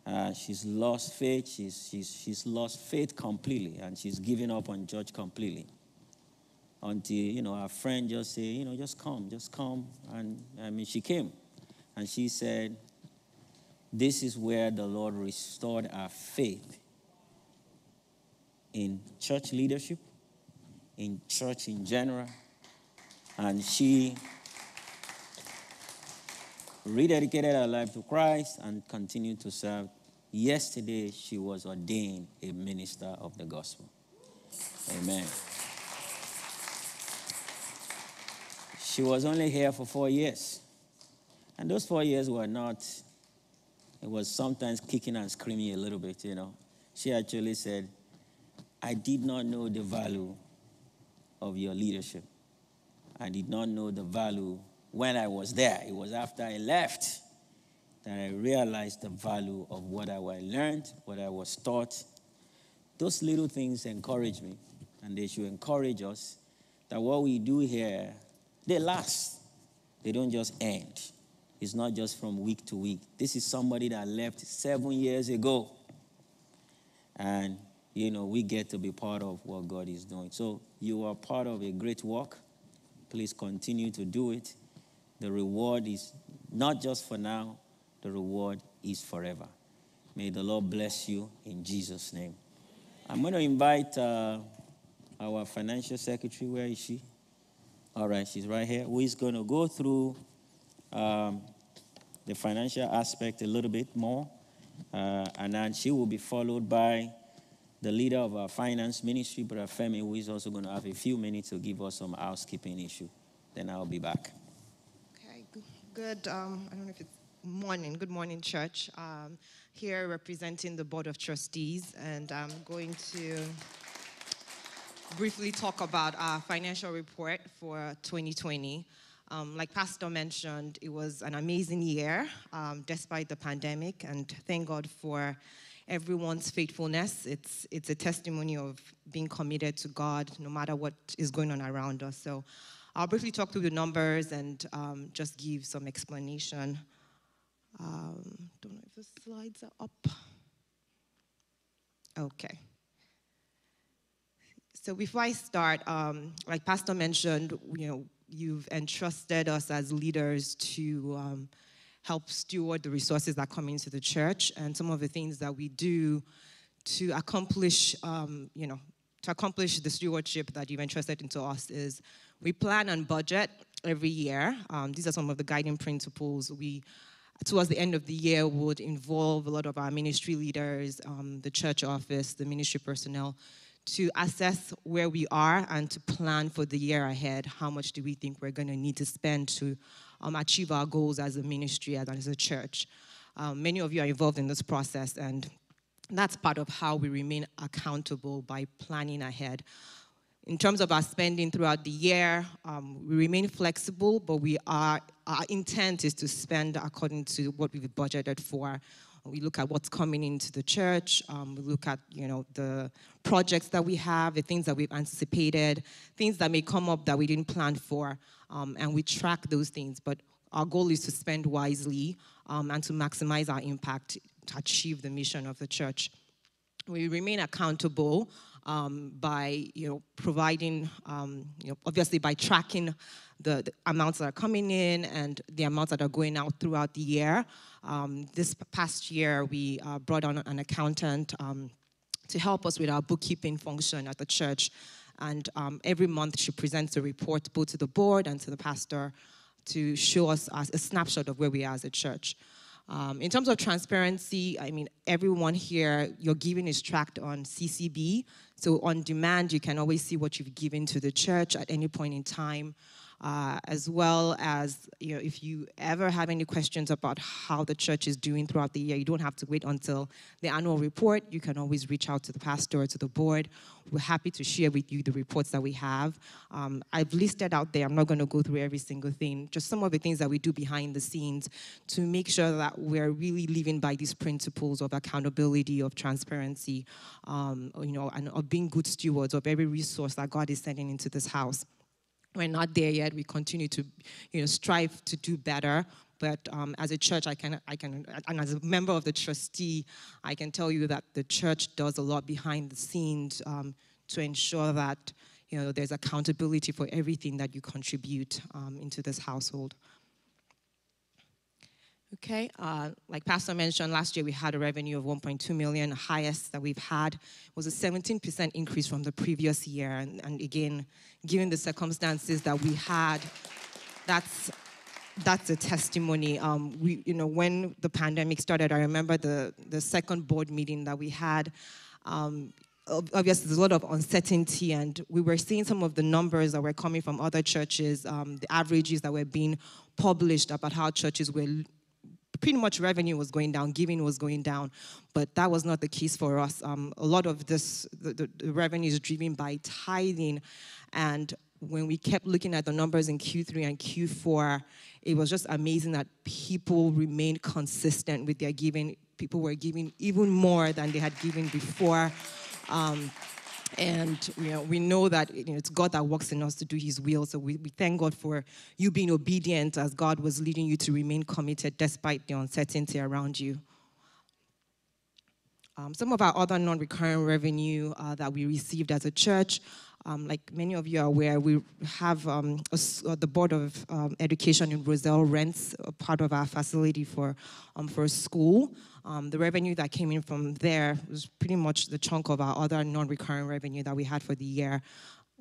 Uh, she's lost faith. She's, she's, she's lost faith completely, and she's given up on church completely. Until, you know, her friend just said, you know, just come, just come. And, I mean, she came. And she said, this is where the Lord restored our faith in church leadership, in church in general. And she rededicated her life to Christ and continued to serve. Yesterday, she was ordained a minister of the gospel. Amen. She was only here for four years. And those four years were not, it was sometimes kicking and screaming a little bit, you know. She actually said, I did not know the value of your leadership. I did not know the value when I was there. It was after I left that I realized the value of what I learned, what I was taught. Those little things encouraged me, and they should encourage us that what we do here, they last. They don't just end. It's not just from week to week. This is somebody that left seven years ago. And, you know, we get to be part of what God is doing. So you are part of a great work. Please continue to do it. The reward is not just for now. The reward is forever. May the Lord bless you in Jesus' name. I'm going to invite uh, our financial secretary. Where is she? All right, she's right here. Who is going to go through um, the financial aspect a little bit more. Uh, and then she will be followed by the leader of our finance ministry, Brother Femi, who is also going to have a few minutes to give us some housekeeping issue. Then I'll be back. Okay, good. Um, I don't know if it's morning. Good morning, church. Um, here representing the Board of Trustees, and I'm going to briefly talk about our financial report for twenty twenty. Um, like Pastor mentioned, it was an amazing year um, despite the pandemic, and thank God for everyone's faithfulness. It's, it's a testimony of being committed to God no matter what is going on around us. So I'll briefly talk through the numbers and um, just give some explanation. Um, don't know if the slides are up. Okay. So before I start, um, like Pastor mentioned, you know, you've entrusted us as leaders to um, help steward the resources that come into the church, and some of the things that we do to accomplish, um, you know, to accomplish the stewardship that you've entrusted into us is we plan and budget every year. Um, these are some of the guiding principles. We, towards the end of the year, would involve a lot of our ministry leaders, um, the church office, the ministry personnel, to assess where we are and to plan for the year ahead. How much do we think we're going to need to spend to um, achieve our goals as a ministry and as a church? Um, many of you are involved in this process, and that's part of how we remain accountable, by planning ahead. In terms of our spending throughout the year, um, we remain flexible, but we are, our intent is to spend according to what we've budgeted for. We look at what's coming into the church. Um, we look at, you know, the projects that we have, the things that we've anticipated, things that may come up that we didn't plan for, um, and we track those things. But our goal is to spend wisely um, and to maximize our impact to achieve the mission of the church. We remain accountable um, by, you know, providing, um, you know, obviously by tracking The, the amounts that are coming in and the amounts that are going out throughout the year. Um, this past year, we uh, brought on an accountant um, to help us with our bookkeeping function at the church. And um, every month, she presents a report both to the board and to the pastor to show us a, a snapshot of where we are as a church. Um, in terms of transparency, I mean, everyone here, your giving is tracked on C C B. So on demand, you can always see what you've given to the church at any point in time, uh, as well as, you know, if you ever have any questions about how the church is doing throughout the year, you don't have to wait until the annual report. You can always reach out to the pastor or to the board. We're happy to share with you the reports that we have. Um, I've listed out there, I'm not going to go through every single thing, just some of the things that we do behind the scenes to make sure that we're really living by these principles of accountability, of transparency, um, you know, and of being good stewards of every resource that God is sending into this house. We're not there yet. We continue to, you know, strive to do better. But um, as a church, I can, I can, and as a member of the trustee, I can tell you that the church does a lot behind the scenes um, to ensure that, you know, there's accountability for everything that you contribute um, into this household. Okay, uh, like Pastor mentioned, last year we had a revenue of one point two million dollars, the highest that we've had. It was a seventeen percent increase from the previous year. And, and again, given the circumstances that we had, that's that's a testimony. Um, we, you know, when the pandemic started, I remember the the second board meeting that we had. Um, Obviously, there's a lot of uncertainty, and we were seeing some of the numbers that were coming from other churches, um, the averages that were being published about how churches were pretty much revenue was going down, giving was going down, but that was not the case for us. Um, a lot of this, the, the, the revenue is driven by tithing, and when we kept looking at the numbers in Q three and Q four, it was just amazing that people remained consistent with their giving. People were giving even more than they had given before. Um, and you know, we know that you know, it's God that works in us to do his will. So we, we thank God for you being obedient as God was leading you to remain committed despite the uncertainty around you. Um, some of our other non-recurring revenue uh, that we received as a church, um, like many of you are aware, we have um, a, the Board of um, Education in Roselle rents a part of our facility for, um, for a school. Um, the revenue that came in from there was pretty much the chunk of our other non-recurring revenue that we had for the year.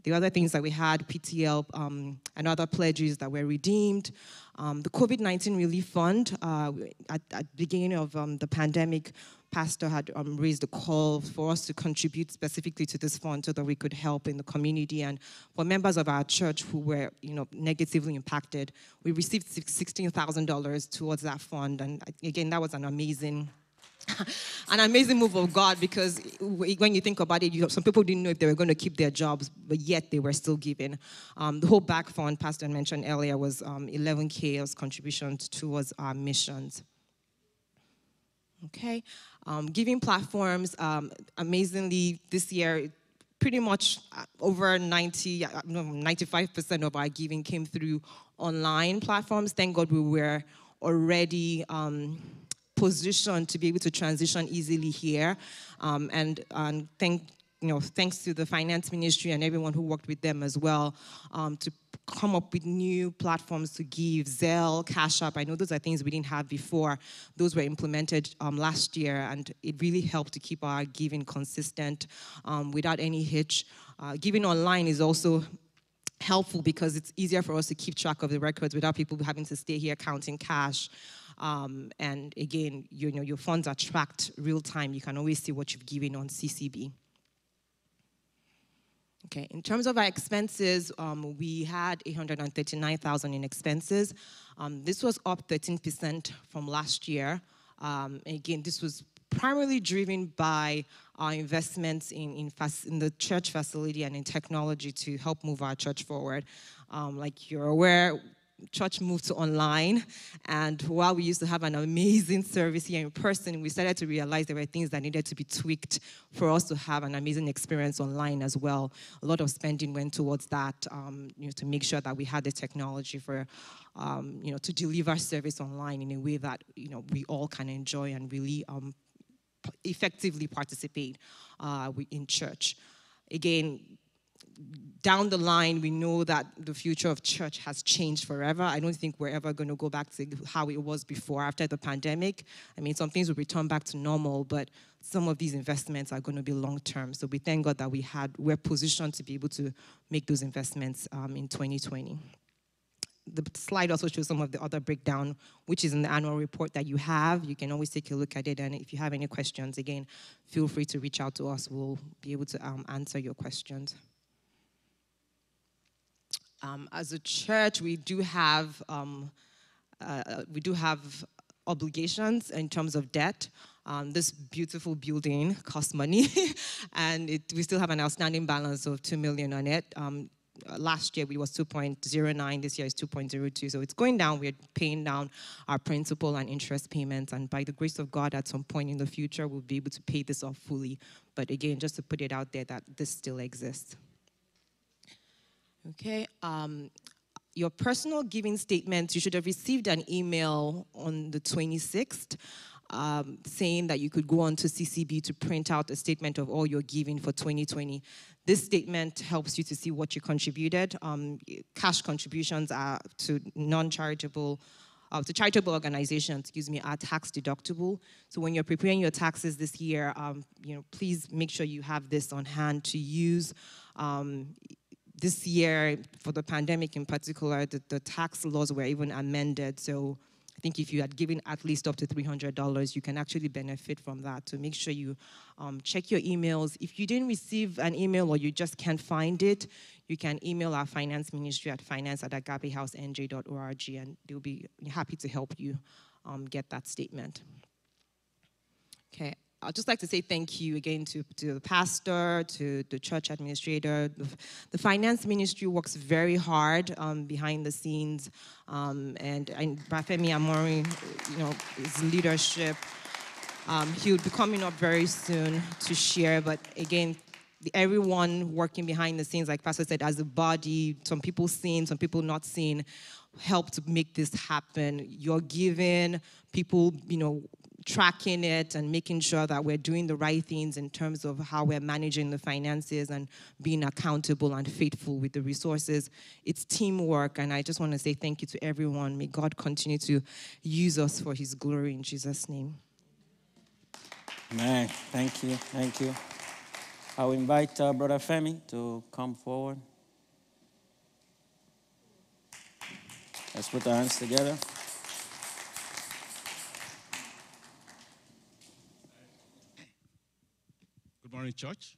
The other things that we had, P T L um, and other pledges that were redeemed. Um, the COVID nineteen Relief Fund, uh, at, at the beginning of um, the pandemic, Pastor had um, raised a call for us to contribute specifically to this fund so that we could help in the community. And for members of our church who were you know, negatively impacted, we received sixteen thousand dollars towards that fund. And again, that was an amazing An amazing move of God, because when you think about it, you know, some people didn't know if they were going to keep their jobs, but yet they were still giving. Um, the whole back fund, Pastor mentioned earlier, was um, eleven K as contributions towards our missions. Okay, um, giving platforms, um, amazingly this year, pretty much over ninety, no, ninety-five percent of our giving came through online platforms. Thank God we were already Um, position to be able to transition easily here, um, and, and thank, you know, thanks to the finance ministry and everyone who worked with them as well um, to come up with new platforms to give, Zelle, Cash App. I know those are things we didn't have before. Those were implemented um, last year, and it really helped to keep our giving consistent um, without any hitch. Uh, giving online is also helpful because it's easier for us to keep track of the records without people having to stay here counting cash. Um, and again, you know, your funds are tracked real time. You can always see what you've given on C C B. Okay, in terms of our expenses, um, we had eight hundred thirty-nine thousand dollars in expenses. Um, this was up thirteen percent from last year. Um, again, this was primarily driven by our investments in, in, in the church facility and in technology to help move our church forward. Um, like you're aware, church moved to online, and while we used to have an amazing service here in person, we started to realize there were things that needed to be tweaked for us to have an amazing experience online as well. A lot of spending went towards that, um, you know, to make sure that we had the technology for, um, you know, to deliver service online in a way that, you know, we all can enjoy and really um, effectively participate uh, in church. Again, down the line, we know that the future of church has changed forever. I don't think we're ever going to go back to how it was before after the pandemic. I mean, some things will return back to normal, but some of these investments are going to be long-term. So we thank God that we had, we're positioned to be able to make those investments um, in twenty twenty. the slide also shows some of the other breakdown, which is in the annual report that you have. You can always take a look at it, and if you have any questions, again, feel free to reach out to us. We'll be able to um, answer your questions. Um, as a church, we do have um, uh, we do have obligations in terms of debt. Um, this beautiful building costs money, and it, we still have an outstanding balance of two million on it. Um, last year we was two point zero nine, this year is two point zero two, so it's going down. We're paying down our principal and interest payments, and by the grace of God, at some point in the future, we'll be able to pay this off fully. But again, just to put it out there that this still exists. Okay, um, your personal giving statement, you should have received an email on the twenty-sixth um, saying that you could go on to C C B to print out a statement of all your giving for twenty twenty. This statement helps you to see what you contributed. Um, cash contributions are to non-charitable, uh, to charitable organizations, excuse me, are tax deductible. So when you're preparing your taxes this year, um, you know, please make sure you have this on hand to use. Um, This year, for the pandemic in particular, the, the tax laws were even amended. So I think if you had given at least up to three hundred dollars, you can actually benefit from that. So make sure you um, check your emails. If you didn't receive an email or you just can't find it, you can email our finance ministry at finance at agapehouse n j dot org, and they'll be happy to help you um, get that statement. Okay. I'd just like to say thank you again to, to the pastor, to the church administrator. The finance ministry works very hard um, behind the scenes, um, and, and Bafemi Amori, you know, his leadership. Um, he'll be coming up very soon to share, but again, everyone working behind the scenes, like Pastor said, as a body, some people seen, some people not seen, helped make this happen. You're giving, people, you know, tracking it and making sure that we're doing the right things in terms of how we're managing the finances and being accountable and faithful with the resources. It's teamwork, and I just want to say thank you to everyone. May God continue to use us for his glory in Jesus' name. Amen. Thank you. Thank you. I'll invite uh, Brother Femi to come forward. Let's put our hands together. Good morning, church.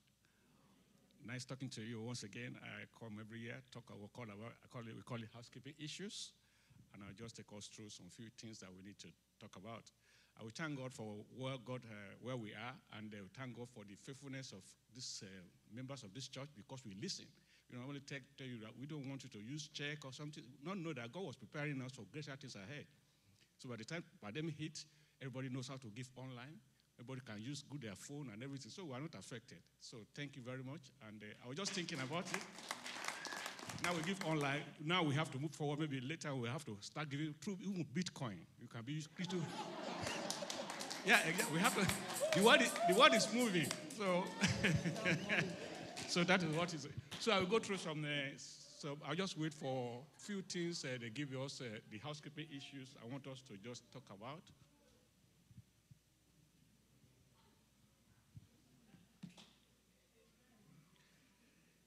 Nice talking to you once again. I come every year, talk about, call about I call it, we call it housekeeping issues, and I'll just take us through some few things that we need to talk about. I will thank God for where, God, uh, where we are, and uh, thank God for the faithfulness of these uh, members of this church, because we listen. You know, I want to tell you that we don't want you to use check or something. Not know that God was preparing us for greater things ahead. So by the time pandemic hit, everybody knows how to give online. Everybody can use good their phone and everything, so we are not affected. So thank you very much. And uh, I was just thinking about it. Now we give online. Now we have to move forward. Maybe later we have to start giving through even Bitcoin. You can be used to. Yeah, we have to. The world is, the world is moving. So, so that is what is. So I will go through some. Uh, so I'll just wait for a few things. Uh, they give us uh, the housekeeping issues. I want us to just talk about.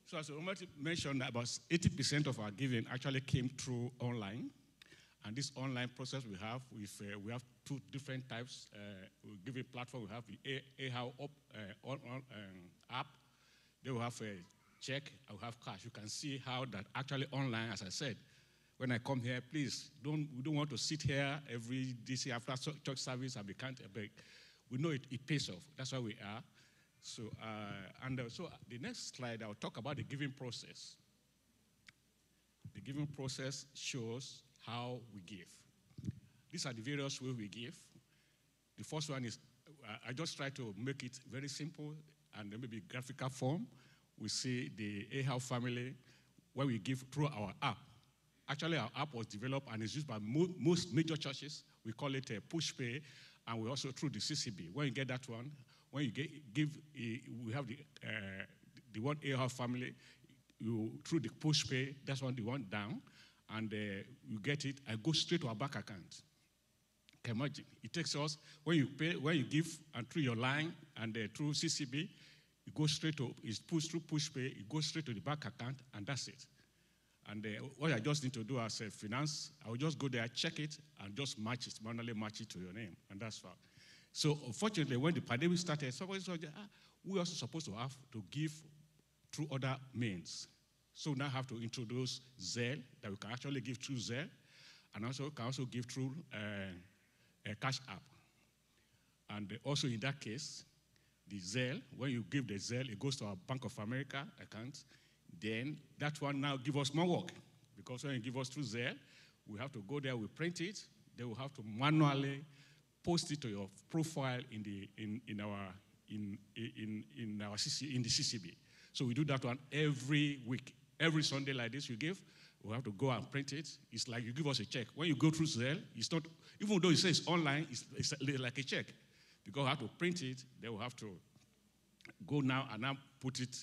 So as already mentioned, about eighty percent of our giving actually came through online. And this online process we have, with, uh, we have two different types. Uh, we give a platform, we have the A H O W uh, um, app. Then we have a check, we have cash. You can see how that actually online, as I said, when I come here, please, don't, we don't want to sit here every D C after church service and we can't, we know it, it pays off. That's why we are. So, uh, and uh, so the next slide, I'll talk about the giving process. The giving process shows how we give. These are the various ways we give. The first one is, uh, I just try to make it very simple and maybe graphical form. We see the A H O W family, where we give through our app. Actually, our app was developed and is used by mo most major churches. We call it a uh, Pushpay, and we also through the C C B. When you get that one, when you get, give, we have the, uh, the one A H O W family, you, through the push pay, that's one, the one down, and uh, you get it, and go straight to our bank account. Can you imagine? It takes us, when you pay, when you give, and through your line, and uh, through C C B, it goes straight to, it's pushed through push pay, it goes straight to the bank account, and that's it. And uh, what I just need to do as a finance, I will just go there, check it, and just match it, manually match it to your name, and that's all. So unfortunately, when the pandemic started, somebody said, ah, we are also supposed to have to give through other means. So now have to introduce Zelle, that we can actually give through Zelle, and also can also give through uh, a Cash App. And also in that case, the Zelle, when you give the Zelle, it goes to our Bank of America account. Then that one now give us more work, because when you give us through Zelle, we have to go there, we print it, then we have to manually post it to your profile in the in, in our in in in our C C, in the C C B. So we do that one every week, every Sunday like this. You give, we have to go and print it. It's like you give us a check. When you go through Zelle, it's not, even though it says online, it's, it's like a check, because we have to print it. Then we have to go now and now put it.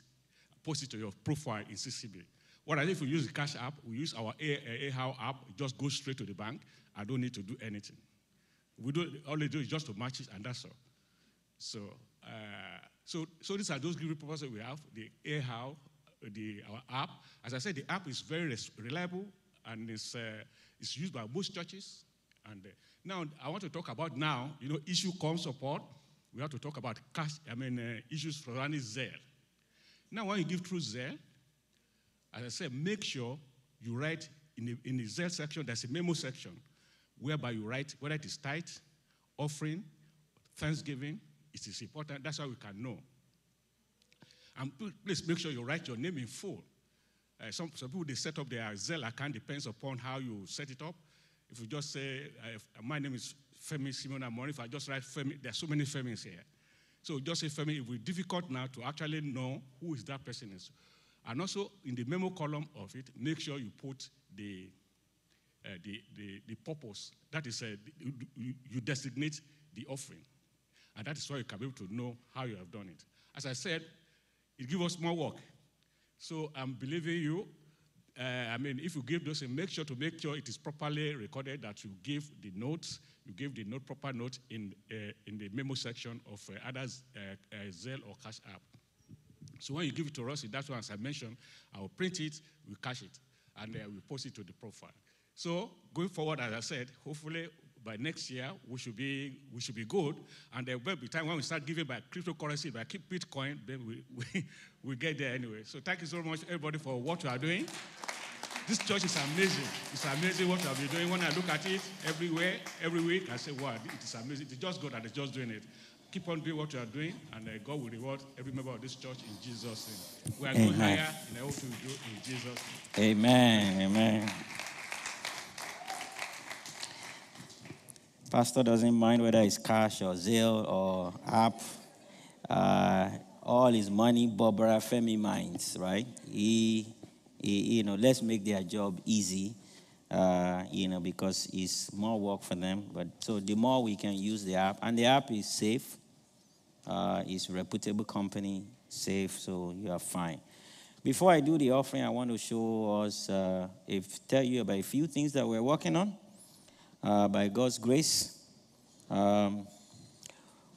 Post it to your profile in C C B. What I do, if we use the Cash App, we use our A H O W app, it just goes straight to the bank. I don't need to do anything. We do, all we do is just to match it, and that's all. So, uh, so, so these are those giving purposes we have, the A H O W, the, our app. As I said, the app is very reliable, and it's, uh, it's used by most churches. And uh, now, I want to talk about now, you know, issue comes support. We have to talk about cash, I mean, uh, issues for running Zelle. Now, when you give through Zelle, as I said, make sure you write in the, in the Zelle section, there's a memo section, whereby you write whether it is tithe, offering, thanksgiving. It is important. That's how we can know. And please make sure you write your name in full. Uh, some, some people, they set up their Zelle account, depends upon how you set it up. If you just say, uh, my name is Femi Simona Mori, if I just write Femi, there are so many Femis here. So just say, Femi, it will be difficult now to actually know who is that person is. And also, in the memo column of it, make sure you put the, uh, the, the, the purpose. That is, uh, you, you designate the offering. And that is why you can be able to know how you have done it. As I said, it gives us more work. So I'm believing you. Uh, I mean, if you give those, make sure to make sure it is properly recorded, that you give the notes, you give the note, proper note in, uh, in the memo section of uh, other uh, uh, Zelle or Cash App. So when you give it to us, that's why, as I mentioned, I will print it, we cash it, and uh, we post it to the profile. So going forward, as I said, hopefully by next year, we should be, we should be good, and there will be time when we start giving by cryptocurrency, by Bitcoin, then we, we, we get there anyway. So thank you so much, everybody, for what you are doing. This church is amazing. It's amazing what you have been doing. When I look at it everywhere, every week, I say, wow, it is amazing. It's just God that is just doing it. Keep on doing what you are doing, and uh, God will reward every member of this church in Jesus' name. We are going higher, and I hope you do in Jesus' name. Amen. Amen. Pastor doesn't mind whether it's cash or Zelle or app. Uh, all his money, Barbara Femi minds, right? He, he, you know, let's make their job easy, uh, you know, because it's more work for them. But so the more we can use the app, and the app is safe. Uh, it's a reputable company, safe, so you are fine. Before I do the offering, I want to show us, uh, if tell you about a few things that we're working on. Uh, by God's grace, um,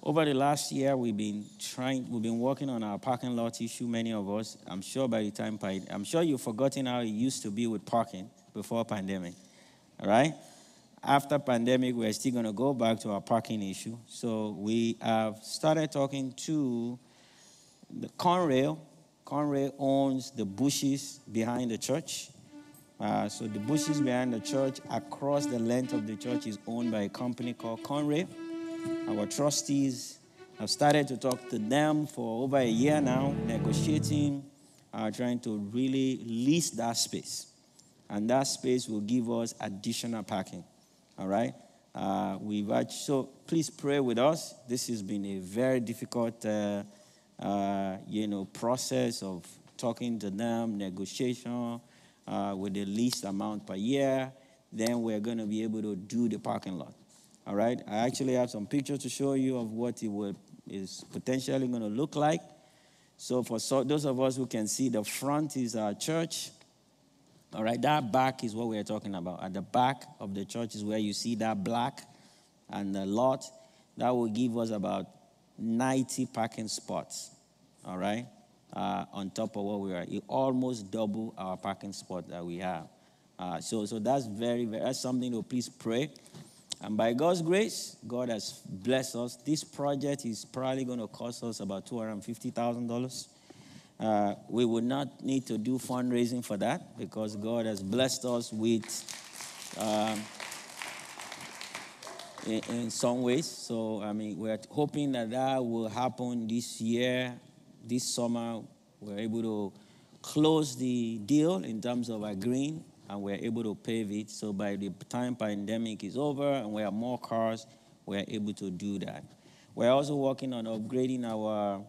over the last year, we've been trying. We've been working on our parking lot issue. Many of us, I'm sure, by the time I'm sure you've forgotten how it used to be with parking before pandemic. All right. After pandemic, we're still going to go back to our parking issue. So we have started talking to the Conrail. Conrail owns the bushes behind the church. Uh, so the bushes behind the church, across the length of the church, is owned by a company called Conrail. Our trustees have started to talk to them for over a year now, negotiating, uh, trying to really lease that space. And that space will give us additional parking, all right? Uh, we've actually, so please pray with us. This has been a very difficult, uh, uh, you know, process of talking to them, negotiation, Uh, with the least amount per year, then we're going to be able to do the parking lot. All right? I actually have some pictures to show you of what it would, is potentially going to look like. So for so, those of us who can see, the front is our church. All right? That back is what we're talking about. At the back of the church is where you see that black and the lot. That will give us about ninety parking spots. All right? uh, on top of what we are. It almost double our parking spot that we have. Uh, so, so that's very, very, that's something to please pray. And by God's grace, God has blessed us. This project is probably going to cost us about two hundred fifty thousand dollars. Uh, we would not need to do fundraising for that because God has blessed us with, um, in, in some ways. So, I mean, we're hoping that that will happen this year. This summer, we're able to close the deal in terms of agreeing, and we're able to pave it. So by the time pandemic is over and we have more cars, we're able to do that. We're also working on upgrading our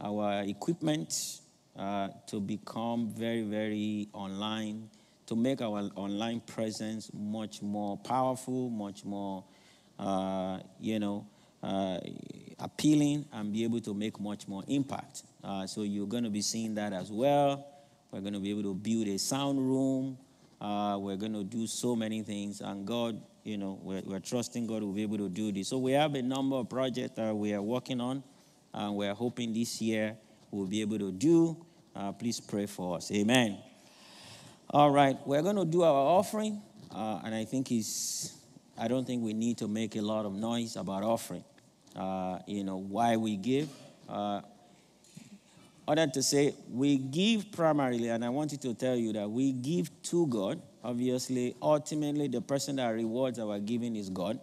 our equipment uh, to become very, very online, to make our online presence much more powerful, much more, uh, you know, uh, appealing, and be able to make much more impact. Uh, so you're going to be seeing that as well. We're going to be able to build a sound room. Uh, we're going to do so many things. And God, you know, we're, we're trusting God will be able to do this. So we have a number of projects that we are working on, and we're hoping this year we'll be able to do. Uh, please pray for us. Amen. All right. We're going to do our offering. Uh, and I think it's, I don't think we need to make a lot of noise about offering. Uh, you know, why we give. Uh, Other to say, we give primarily, and I wanted to tell you that we give to God. Obviously, ultimately, the person that rewards our giving is God,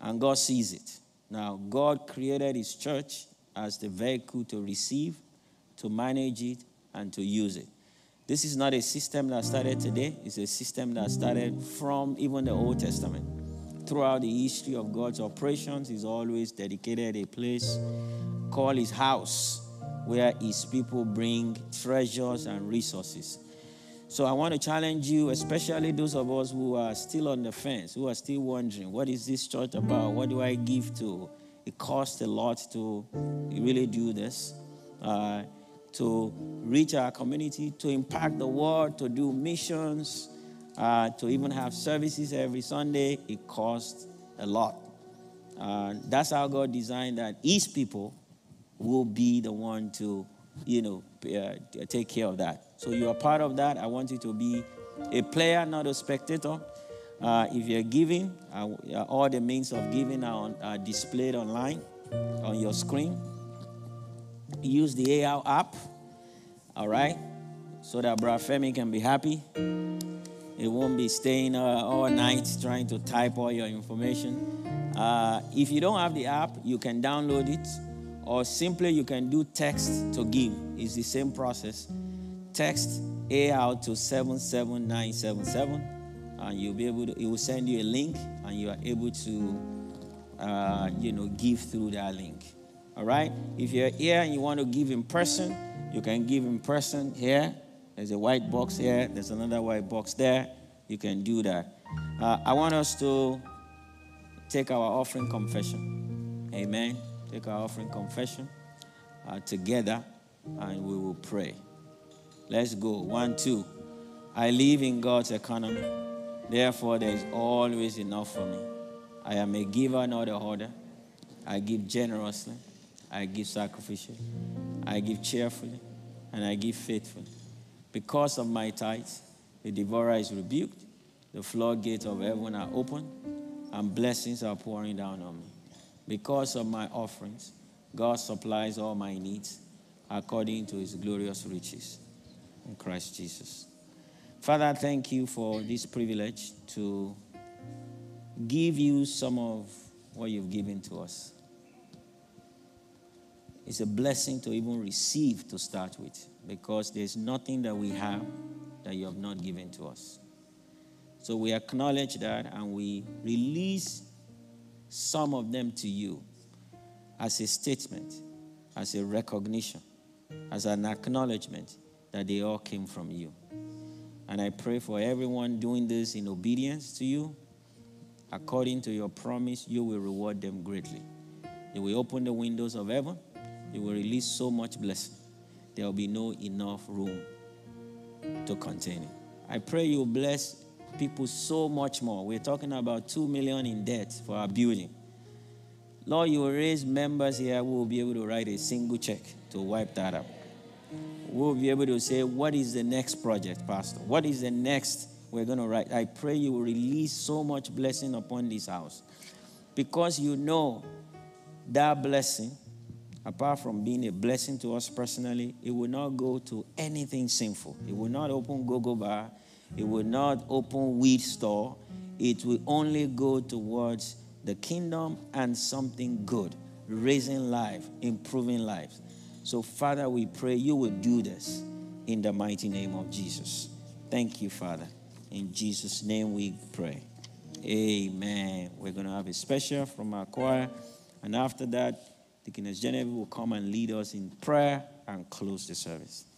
and God sees it. Now, God created his church as the vehicle to receive, to manage it, and to use it. This is not a system that started today. It's a system that started from even the Old Testament. Throughout the history of God's operations, he's always dedicated a place called his house, where his people bring treasures and resources. So I want to challenge you, especially those of us who are still on the fence, who are still wondering, what is this church about? What do I give to? It costs a lot to really do this, uh, to reach our community, to impact the world, to do missions, uh, to even have services every Sunday. It costs a lot. Uh, that's how God designed that his people will be the one to, you know, uh, take care of that. So you are part of that. I want you to be a player, not a spectator. Uh, if you're giving, uh, all the means of giving are, on, are displayed online on your screen. Use the A L app, all right, so that Brother Femi can be happy. It won't be staying uh, all night trying to type all your information. Uh, if you don't have the app, you can download it. Or simply, you can do text to give. It's the same process. Text A L to seven seven nine seven seven, and you'll be able to, it will send you a link, and you are able to, uh, you know, give through that link. All right? If you're here and you want to give in person, you can give in person here. There's a white box here. There's another white box there. You can do that. Uh, I want us to take our offering confession. Amen. Take our offering confession uh, together, and we will pray. Let's go. One, two. I live in God's economy. Therefore, there is always enough for me. I am a giver, not a hoarder. I give generously. I give sacrificially. I give cheerfully, and I give faithfully. Because of my tithes, the devourer is rebuked. The floodgates of heaven are open, and blessings are pouring down on me. Because of my offerings, God supplies all my needs according to his glorious riches in Christ Jesus. Father, thank you for this privilege to give you some of what you've given to us. It's a blessing to even receive to start with, because there's nothing that we have that you have not given to us. So we acknowledge that, and we release some of them to you as a statement, as a recognition, as an acknowledgement that they all came from you. And I pray for everyone doing this in obedience to you. According to your promise, you will reward them greatly. You will open the windows of heaven. You will release so much blessing. There will be no enough room to contain it. I pray you bless people so much more. We're talking about two million in debt for our building. Lord, you will raise members here who will be able to write a single check to wipe that up. we'll be able to say, what is the next project, Pastor? What is the next we're going to write? I pray you will release so much blessing upon this house. Because you know that blessing, apart from being a blessing to us personally, it will not go to anything sinful. It will not open go-go bar. It will not open weed store. It will only go towards the kingdom and something good, raising life, improving lives. So, Father, we pray you will do this in the mighty name of Jesus. Thank you, Father. In Jesus' name we pray. Amen. We're going to have a special from our choir. And after that, Deaconess Genevieve will come and lead us in prayer and close the service.